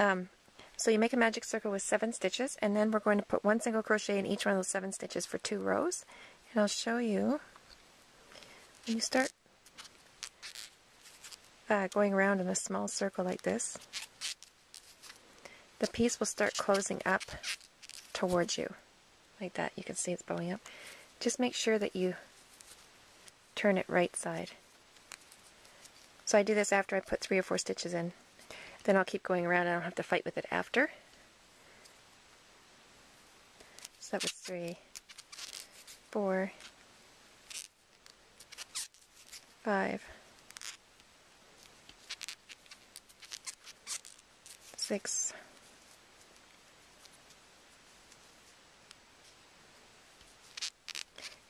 Um, so you make a magic circle with seven stitches, and then we're going to put one single crochet in each one of those seven stitches for two rows. And I'll show you, when you start uh, going around in a small circle like this, the piece will start closing up towards you. Like that, you can see it's bowing up. Just make sure that you turn it right side. So I do this after I put three or four stitches in. Then I'll keep going around, I don't have to fight with it after. So that was three, four, five, six,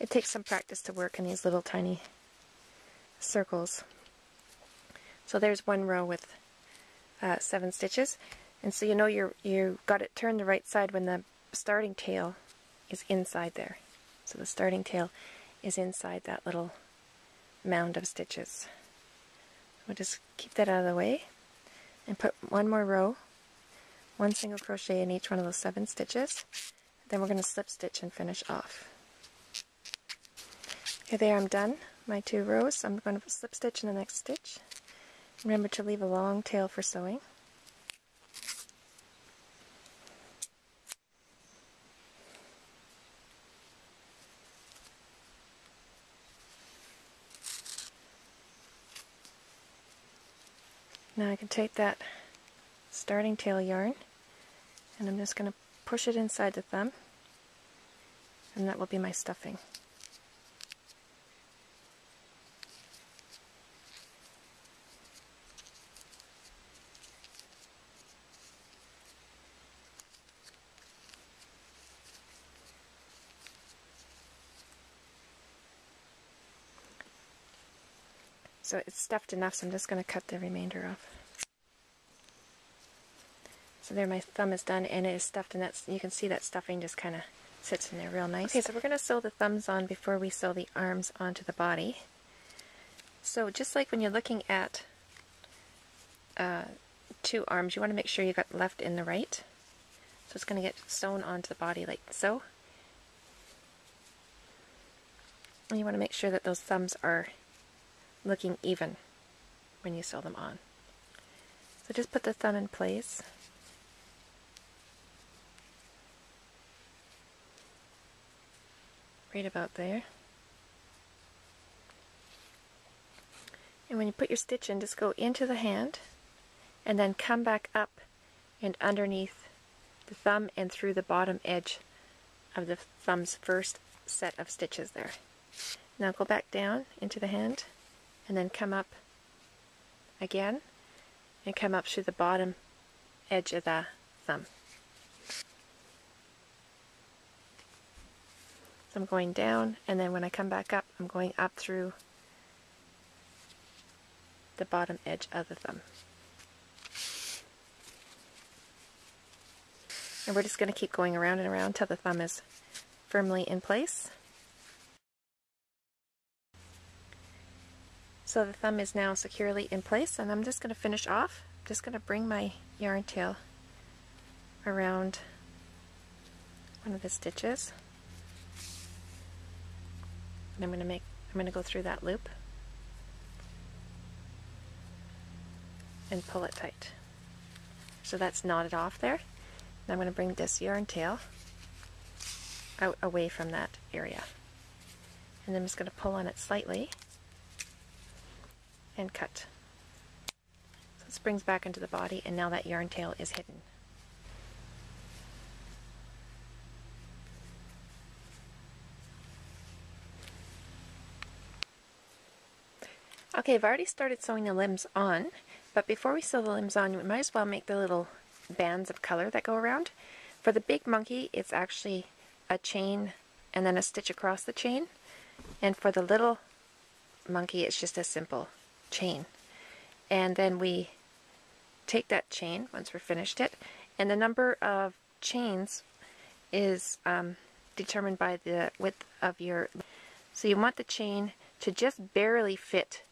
it takes some practice to work in these little tiny circles. So there's one row with uh, seven stitches, and so you know you're, you got it turned the right side when the starting tail is inside there. So the starting tail is inside that little mound of stitches. We'll just keep that out of the way and put one more row, one single crochet in each one of those seven stitches, then we're going to slip stitch and finish off. Okay, there I'm done, my two rows, so I'm going to slip stitch in the next stitch. Remember to leave a long tail for sewing. Now I can take that starting tail yarn and I'm just going to push it inside the thumb, and that will be my stuffing. So it's stuffed enough, so I'm just going to cut the remainder off. So there my thumb is done, and it is stuffed, and that's, you can see that stuffing just kind of sits in there real nice. Okay, so we're going to sew the thumbs on before we sew the arms onto the body. So just like when you're looking at uh, two arms, you want to make sure you got left and the right. So it's going to get sewn onto the body like so. And you want to make sure that those thumbs are looking even when you sew them on. So just put the thumb in place. Right about there. And when you put your stitch in, just go into the hand and then come back up and underneath the thumb and through the bottom edge of the thumb's first set of stitches there. Now go back down into the hand and then come up again and come up through the bottom edge of the thumb. So I'm going down, and then when I come back up, I'm going up through the bottom edge of the thumb. And we're just going to keep going around and around till the thumb is firmly in place. So the thumb is now securely in place, and I'm just going to finish off. I'm just going to bring my yarn tail around one of the stitches, and I'm going to make I'm going to go through that loop and pull it tight. So that's knotted off there. Now I'm going to bring this yarn tail out away from that area, and I'm just going to pull on it slightly and cut. So it springs back into the body, and now that yarn tail is hidden. Okay, I've already started sewing the limbs on, but before we sew the limbs on, we might as well make the little bands of color that go around. For the big monkey, it's actually a chain and then a stitch across the chain, and for the little monkey, it's just a simple chain. And then we take that chain once we're finished it, and the number of chains is um, determined by the width of your, so you want the chain to just barely fit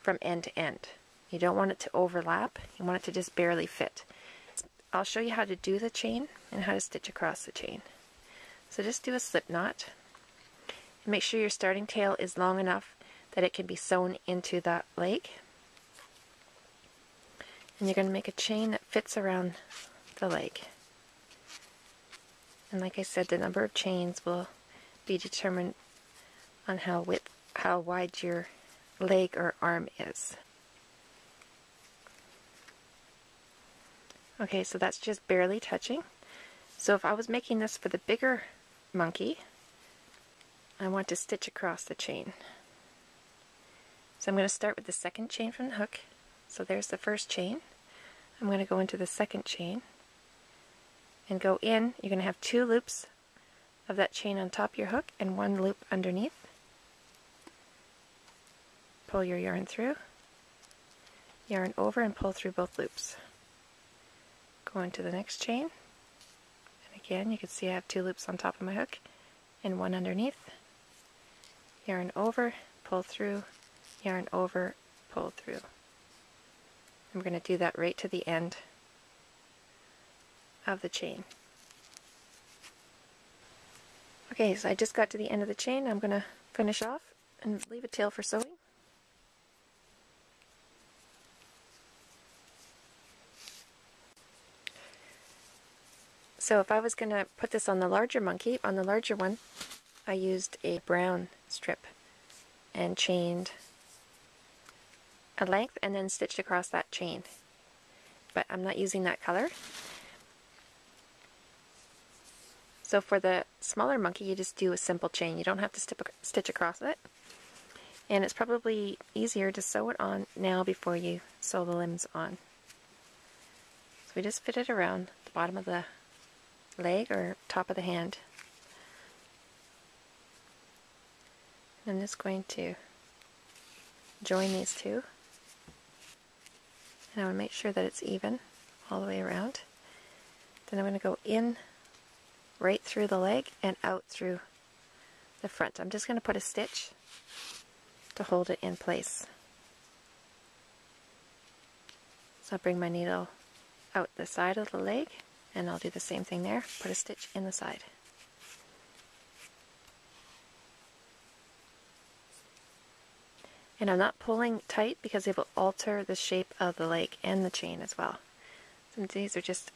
from end to end. You don't want it to overlap, you want it to just barely fit. I'll show you how to do the chain and how to stitch across the chain. So just do a slip knot and make sure your starting tail is long enough that it can be sewn into that leg, and you're going to make a chain that fits around the leg. And like I said, the number of chains will be determined on how width, how wide your leg or arm is. Okay, so that's just barely touching. So if I was making this for the bigger monkey, I want to stitch across the chain. So I'm going to start with the second chain from the hook. So there's the first chain. I'm going to go into the second chain and go in. You're going to have two loops of that chain on top of your hook and one loop underneath. Pull your yarn through, yarn over, and pull through both loops. Go into the next chain, and again you can see I have two loops on top of my hook and one underneath. Yarn over, pull through, yarn over, pull through. I'm going to do that right to the end of the chain. Okay, so I just got to the end of the chain. I'm going to finish off and leave a tail for sewing. So if I was going to put this on the larger monkey, on the larger one, I used a brown strip and chained a length and then stitched across that chain, but I'm not using that color. So for the smaller monkey, you just do a simple chain. You don't have to stitch across it, and it's probably easier to sew it on now before you sew the limbs on. So we just fit it around the bottom of the leg or top of the hand, and I'm just going to join these two. And I want to make sure that it's even all the way around. Then I'm going to go in right through the leg and out through the front. I'm just going to put a stitch to hold it in place. So I'll bring my needle out the side of the leg, and I'll do the same thing there. Put a stitch in the side. And I'm not pulling tight because it will alter the shape of the leg and the chain as well. Some of these are just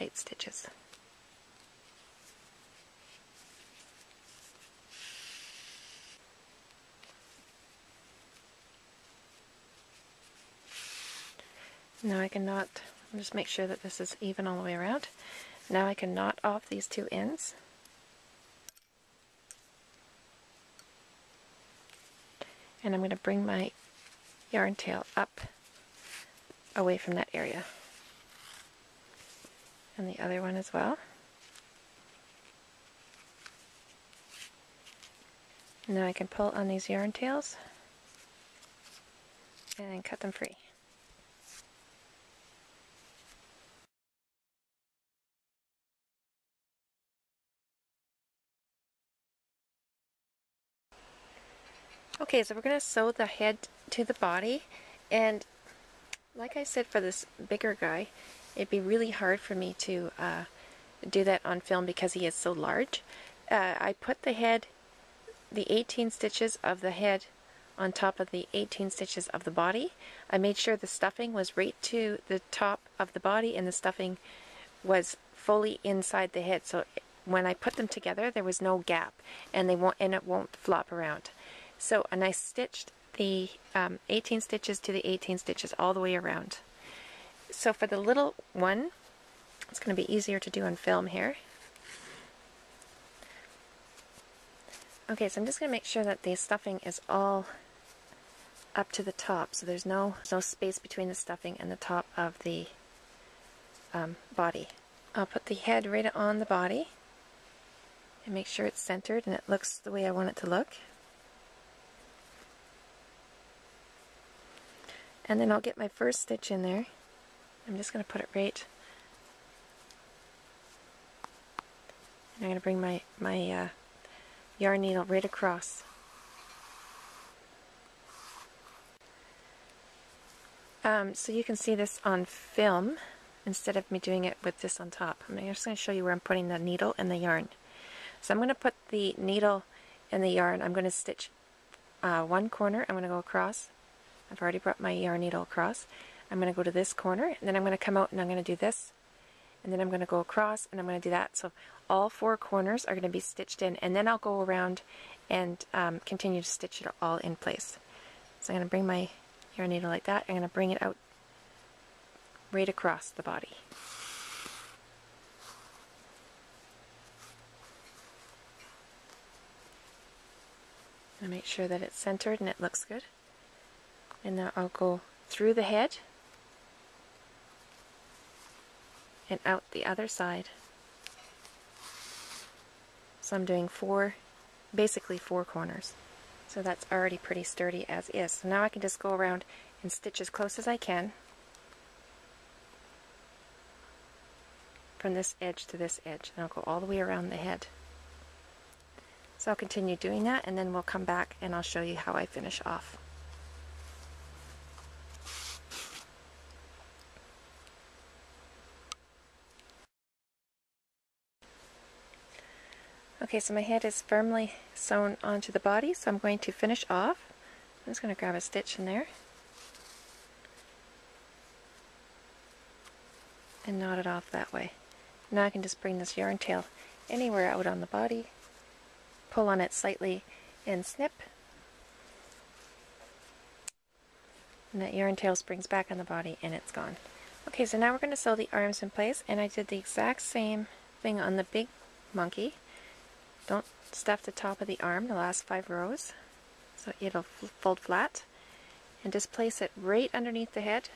light stitches. Now I can knot I'll just make sure that this is even all the way around. Now I can knot off these two ends. And I'm going to bring my yarn tail up away from that area. And the other one as well. Now I can pull on these yarn tails and cut them free. Okay, so we're going to sew the head to the body, and like I said, for this bigger guy, it'd be really hard for me to uh, do that on film because he is so large. Uh, I put the head, the eighteen stitches of the head on top of the eighteen stitches of the body. I made sure the stuffing was right to the top of the body and the stuffing was fully inside the head, so when I put them together there was no gap and they won't, and it won't flop around. So, and I stitched the um, eighteen stitches to the eighteen stitches all the way around. So for the little one, it's going to be easier to do on film here. Okay, so I'm just going to make sure that the stuffing is all up to the top, so there's no, no space between the stuffing and the top of the um, body. I'll put the head right on the body and make sure it's centered and it looks the way I want it to look. And then I'll get my first stitch in there. I'm just going to put it right. And I'm going to bring my, my uh, yarn needle right across. Um, so you can see this on film instead of me doing it with this on top. I'm just going to show you where I'm putting the needle and the yarn. So I'm going to put the needle and the yarn. I'm going to stitch uh, one corner. I'm going to go across. I've already brought my yarn needle across. I'm going to go to this corner, and then I'm going to come out and I'm going to do this, and then I'm going to go across and I'm going to do that. So all four corners are going to be stitched in, and then I'll go around and um, continue to stitch it all in place. So I'm going to bring my yarn needle like that. I'm going to bring it out right across the body. And make sure that it's centered and it looks good. And now I'll go through the head and out the other side. So I'm doing four, basically four corners. So that's already pretty sturdy as is. So now I can just go around and stitch as close as I can from this edge to this edge. And I'll go all the way around the head. So I'll continue doing that, and then we'll come back and I'll show you how I finish off. Okay, so my head is firmly sewn onto the body, so I'm going to finish off. I'm just going to grab a stitch in there and knot it off that way. Now I can just bring this yarn tail anywhere out on the body, pull on it slightly and snip. And that yarn tail springs back on the body and it's gone. Okay, so now we're going to sew the arms in place, and I did the exact same thing on the big monkey. Don't stuff the top of the arm, the last five rows, so it'll fold flat, and just place it right underneath the head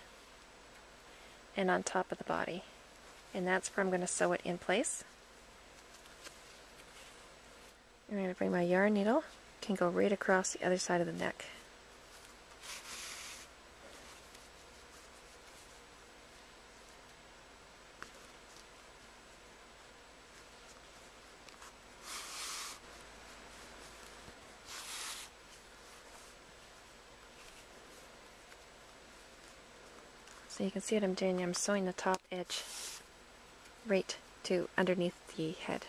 and on top of the body. And that's where I'm going to sew it in place. I'm going to bring my yarn needle, can go right across the other side of the neck. So you can see what I'm doing. I'm sewing the top edge right to underneath the head.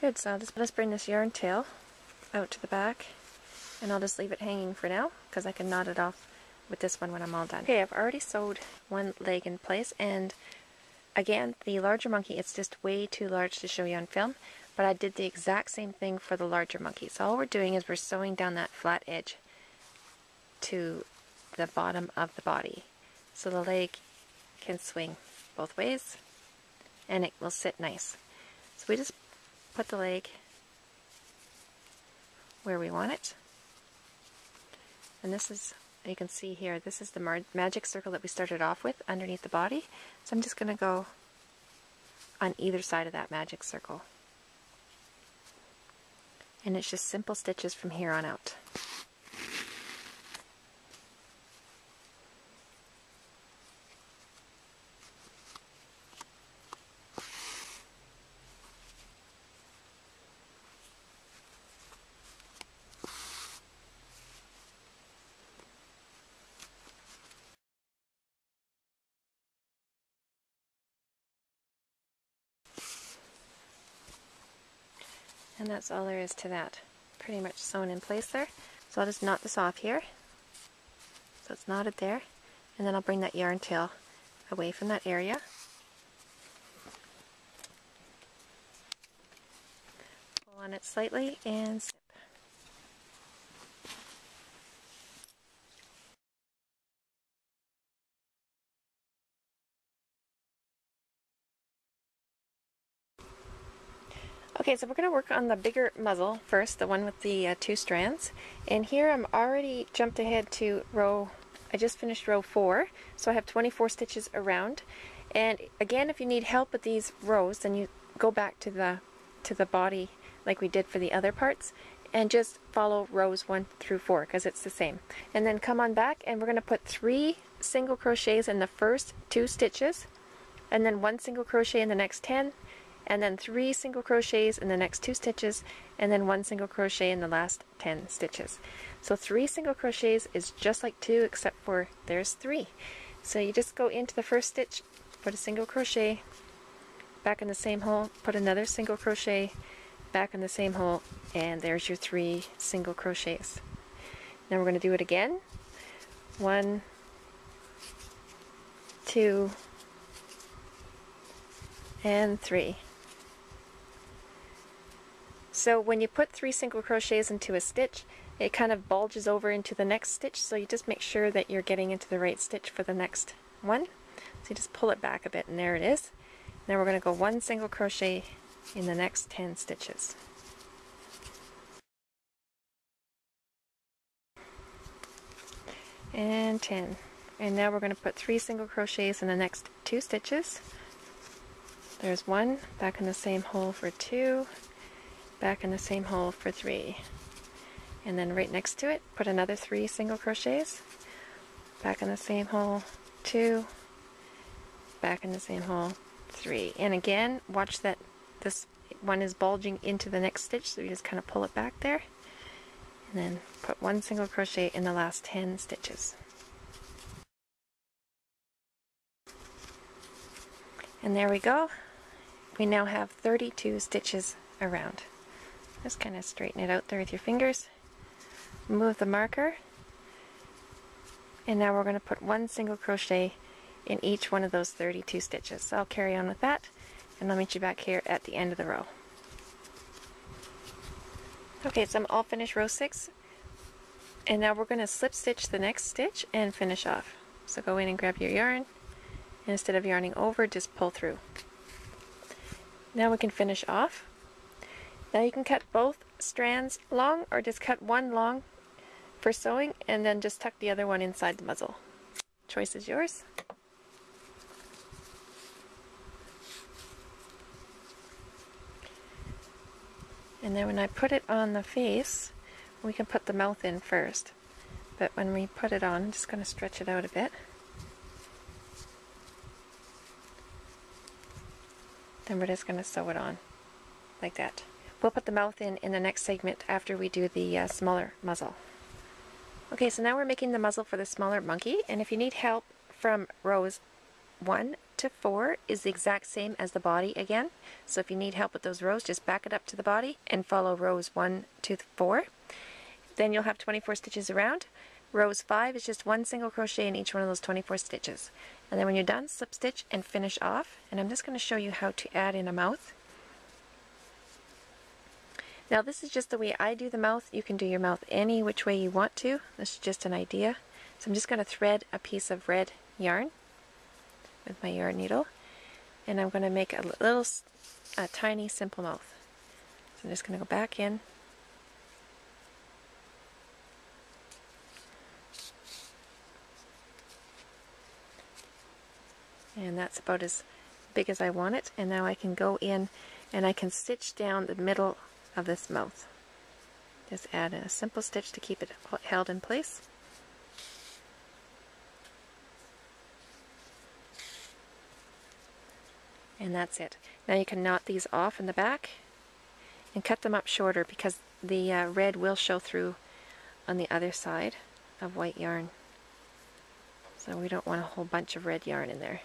Good, so let's bring this yarn tail out to the back. and I'll just leave it hanging for now because I can knot it off with this one when I'm all done. Okay, I've already sewed one leg in place, and again, the larger monkey, it's just way too large to show you on film, but I did the exact same thing for the larger monkey. So all we're doing is we're sewing down that flat edge to the bottom of the body. So the leg can swing both ways and it will sit nice. So we just put the leg where we want it. And this is, you can see here, this is the mar magic circle that we started off with underneath the body. So I'm just going to go on either side of that magic circle. And it's just simple stitches from here on out. And that's all there is to that. Pretty much sewn in place there. So I'll just knot this off here. So it's knotted there. And then I'll bring that yarn tail away from that area. Pull on it slightly and snip. Okay, so we're going to work on the bigger muzzle first, the one with the uh, two strands. And here I'm already jumped ahead to row, I just finished row four, so I have twenty-four stitches around. And again, if you need help with these rows, then you go back to the, to the body like we did for the other parts, and just follow rows one through four, because it's the same. And then come on back, and we're going to put three single crochets in the first two stitches, and then one single crochet in the next ten, and then three single crochets in the next two stitches, and then one single crochet in the last ten stitches. So three single crochets is just like two, except for there's three. So you just go into the first stitch, put a single crochet, back in the same hole, put another single crochet, back in the same hole, and there's your three single crochets. Now we're going to do it again. One, two, and three. So when you put three single crochets into a stitch, it kind of bulges over into the next stitch, so you just make sure that you're getting into the right stitch for the next one. So you just pull it back a bit, and there it is. Now we're going to go one single crochet in the next ten stitches. And ten. And now we're going to put three single crochets in the next two stitches. There's one, back in the same hole for two, back in the same hole for three, and then right next to it put another three single crochets, back in the same hole, two, back in the same hole, three. And again, watch that this one is bulging into the next stitch, so you just kind of pull it back there, and then put one single crochet in the last ten stitches. And there we go. We now have thirty-two stitches around. Just kind of straighten it out there with your fingers. Move the marker. And now we're going to put one single crochet in each one of those thirty-two stitches. So I'll carry on with that, and I'll meet you back here at the end of the row. Okay, so I'm all finished row six. And now we're going to slip stitch the next stitch and finish off. So go in and grab your yarn. And instead of yarning over, just pull through. Now we can finish off. Now you can cut both strands long, or just cut one long for sewing and then just tuck the other one inside the muzzle. Choice is yours. And then when I put it on the face, we can put the mouth in first. But when we put it on, I'm just going to stretch it out a bit. Then we're just going to sew it on like that. We'll put the mouth in in the next segment after we do the uh, smaller muzzle. Okay, so now we're making the muzzle for the smaller monkey, and if you need help from rows one to four is the exact same as the body again. So if you need help with those rows, just back it up to the body and follow rows one to four. Then you'll have twenty-four stitches around. Rows five is just one single crochet in each one of those twenty-four stitches. And then when you're done, slip stitch and finish off. And I'm just going to show you how to add in a mouth. Now this is just the way I do the mouth. You can do your mouth any which way you want to. This is just an idea. So I'm just going to thread a piece of red yarn with my yarn needle, and I'm going to make a little a tiny simple mouth. So I'm just going to go back in. And that's about as big as I want it. And now I can go in and I can stitch down the middle of this mouth. Just add a simple stitch to keep it held in place. And that's it. Now you can knot these off in the back and cut them up shorter because the uh, red will show through on the other side of white yarn. So we don't want a whole bunch of red yarn in there.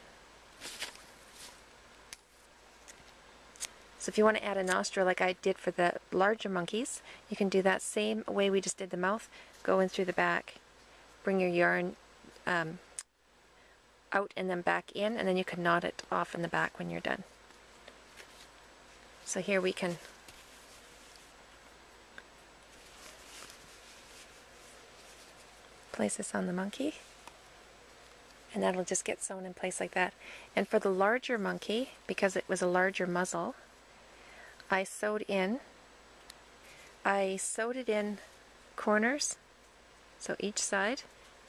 So if you want to add a nostril like I did for the larger monkeys, you can do that same way we just did the mouth. Go in through the back, bring your yarn um, out and then back in, and then you can knot it off in the back when you're done. So here we can place this on the monkey, and that'll just get sewn in place like that. And for the larger monkey, because it was a larger muzzle, I sewed in, I sewed it in corners, so each side,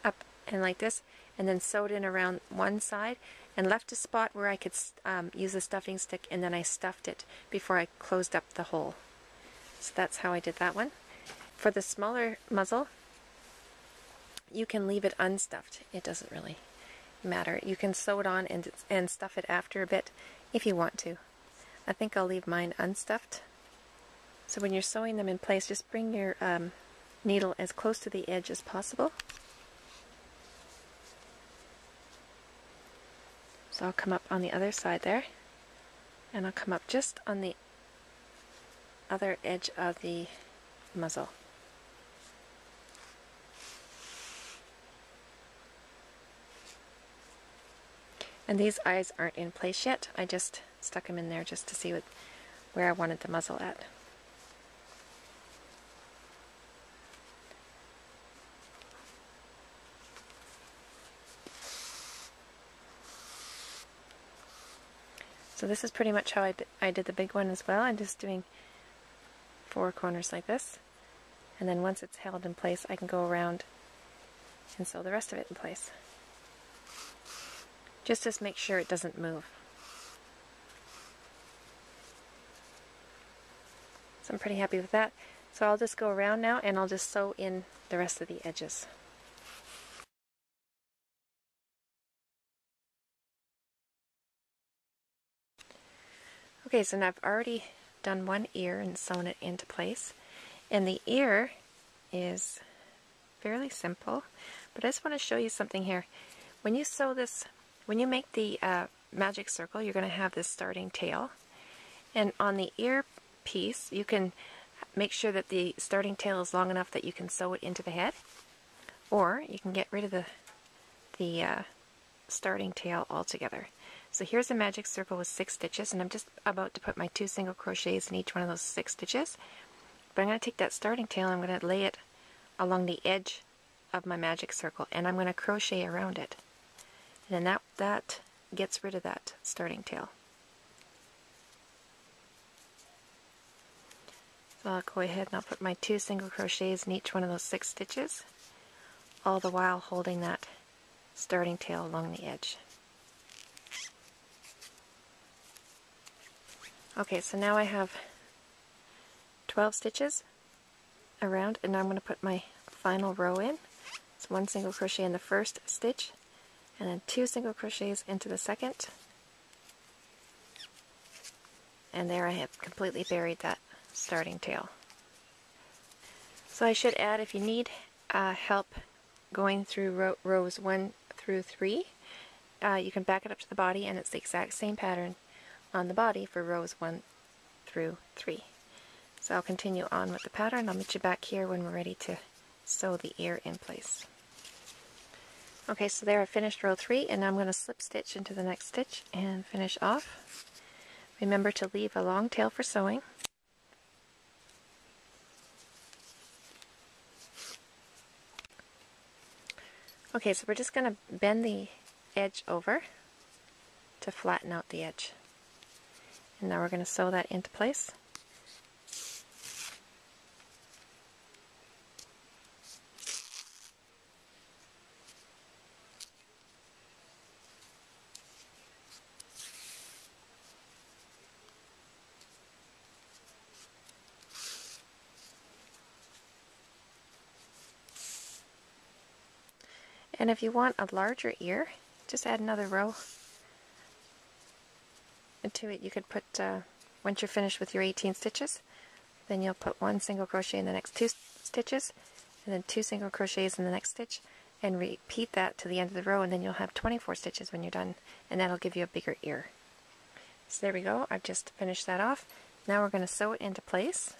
up and like this, and then sewed in around one side, and left a spot where I could um, use a stuffing stick, and then I stuffed it before I closed up the hole. So that's how I did that one. For the smaller muzzle, you can leave it unstuffed. It doesn't really matter. You can sew it on and, and stuff it after a bit if you want to. I think I'll leave mine unstuffed. So when you're sewing them in place, just bring your um, needle as close to the edge as possible. So I'll come up on the other side there, and I'll come up just on the other edge of the muzzle. And these eyes aren't in place yet. I just stuck them in there just to see what, where I wanted the muzzle at. So this is pretty much how I, I did the big one as well. I'm just doing four corners like this, and then once it's held in place, I can go around and sew the rest of it in place. Just to make sure it doesn't move. So I'm pretty happy with that. So I'll just go around now and I'll just sew in the rest of the edges. Okay, so now I've already done one ear and sewn it into place. And the ear is fairly simple, but I just want to show you something here. When you sew this, when you make the uh, magic circle, you're going to have this starting tail. And on the ear piece, you can make sure that the starting tail is long enough that you can sew it into the head, or you can get rid of the, the uh, starting tail altogether. So here's a magic circle with six stitches, and I'm just about to put my two single crochets in each one of those six stitches. But I'm going to take that starting tail and I'm going to lay it along the edge of my magic circle, and I'm going to crochet around it. And then that, that gets rid of that starting tail. So I'll go ahead and I'll put my two single crochets in each one of those six stitches, all the while holding that starting tail along the edge. Okay, so now I have twelve stitches around, and I'm going to put my final row in. It's one single crochet in the first stitch, and then two single crochets into the second. And there I have completely buried that starting tail. So I should add, if you need uh, help going through row rows one through three, uh, you can back it up to the body, and it's the exact same pattern on the body for rows one through three. So I'll continue on with the pattern. I'll meet you back here when we're ready to sew the ear in place. Okay, so there I finished row three, and I'm going to slip stitch into the next stitch and finish off. Remember to leave a long tail for sewing. Okay, so we're just going to bend the edge over to flatten out the edge. And now we're going to sew that into place. And if you want a larger ear, just add another row to it. You could put, uh, once you're finished with your eighteen stitches, then you'll put one single crochet in the next two stitches, and then two single crochets in the next stitch, and repeat that to the end of the row, and then you'll have twenty-four stitches when you're done, and that'll give you a bigger ear. So there we go, I've just finished that off. Now we're going to sew it into place.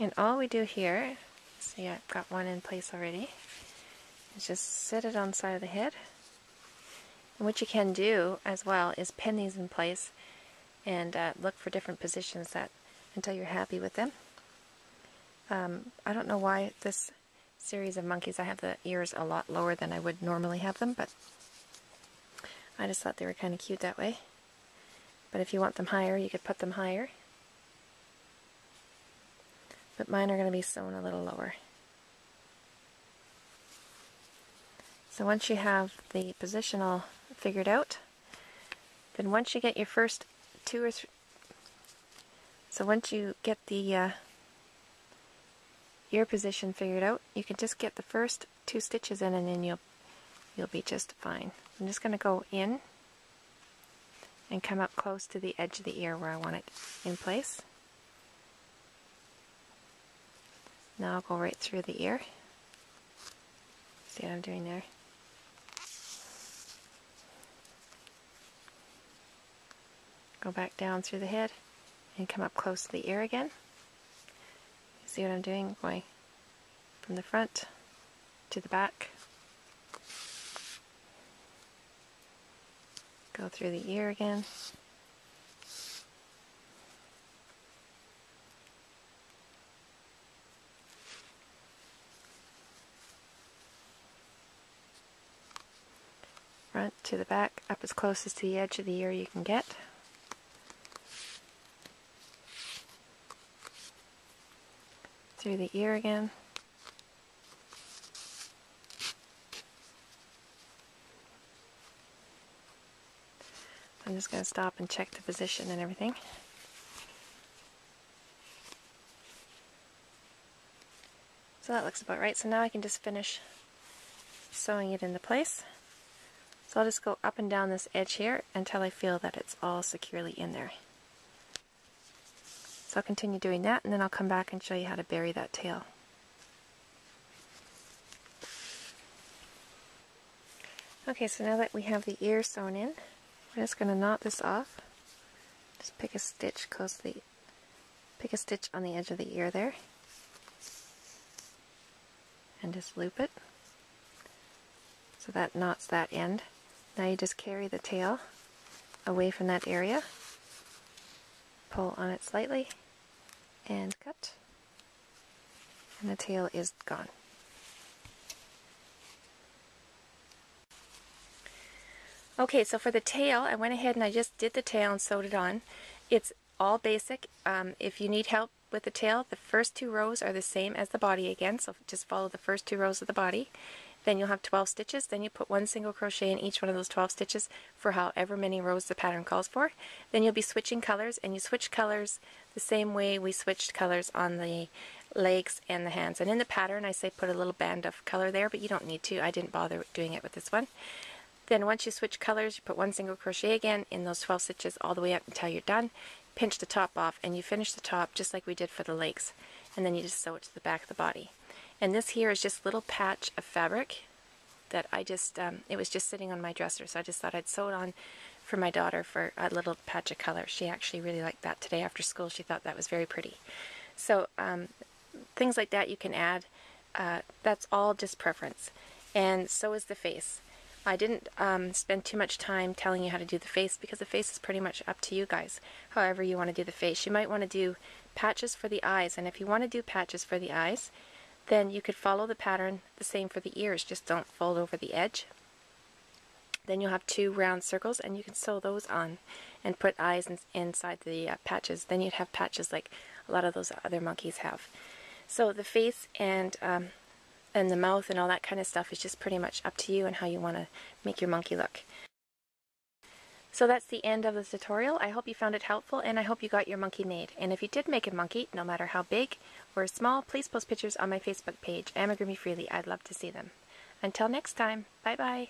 And all we do here, see I've got one in place already, is just sit it on the side of the head. And what you can do as well is pin these in place and uh, look for different positions that until you're happy with them. Um, I don't know why this series of monkeys I have the ears a lot lower than I would normally have them, but I just thought they were kind of cute that way. But if you want them higher, you could put them higher. But mine are going to be sewn a little lower. So once you have the position all figured out, then once you get your first two or three, so once you get the uh, ear position figured out, you can just get the first two stitches in, and then you'll you'll be just fine. I'm just going to go in and come up close to the edge of the ear where I want it in place. Now I'll go right through the ear. See what I'm doing there? Go back down through the head and come up close to the ear again. See what I'm doing? Going from the front to the back. Go through the ear again. Front to the back, up as close as to the edge of the ear you can get. Through the ear again. I'm just going to stop and check the position and everything. So that looks about right. So now I can just finish sewing it into place. So I'll just go up and down this edge here until I feel that it's all securely in there. So I'll continue doing that, and then I'll come back and show you how to bury that tail. Okay, so now that we have the ear sewn in, we're just going to knot this off. Just pick a stitch close to the, pick a stitch on the edge of the ear there, and just loop it. So that knots that end. Now you just carry the tail away from that area, pull on it slightly, and cut. And the tail is gone. Okay, so for the tail, I went ahead and I just did the tail and sewed it on. It's all basic. Um, if you need help with the tail, the first two rows are the same as the body again, so just follow the first two rows of the body. Then you'll have twelve stitches, then you put one single crochet in each one of those twelve stitches for however many rows the pattern calls for. Then you'll be switching colors, and you switch colors the same way we switched colors on the legs and the hands. And in the pattern I say put a little band of color there, but you don't need to. I didn't bother doing it with this one. Then once you switch colors, you put one single crochet again in those twelve stitches all the way up until you're done. Pinch the top off, and you finish the top just like we did for the legs. And then you just sew it to the back of the body. And this here is just a little patch of fabric that I just, um, it was just sitting on my dresser, so I just thought I'd sew it on for my daughter for a little patch of color. She actually really liked that today after school. She thought that was very pretty. So um, things like that you can add. Uh, that's all just preference. And so is the face. I didn't um, spend too much time telling you how to do the face because the face is pretty much up to you guys, however you want to do the face. You might want to do patches for the eyes, and if you want to do patches for the eyes, then you could follow the pattern the same for the ears. Just don't fold over the edge. Then you'll have two round circles, and you can sew those on and put eyes in, inside the uh, patches. Then you'd have patches like a lot of those other monkeys have. So the face and um, and the mouth and all that kind of stuff is just pretty much up to you and how you want to make your monkey look. So that's the end of the tutorial. I hope you found it helpful, and I hope you got your monkey made. And if you did make a monkey, no matter how big or small, please post pictures on my Facebook page, Amigurumi Freely. I'd love to see them. Until next time, bye bye!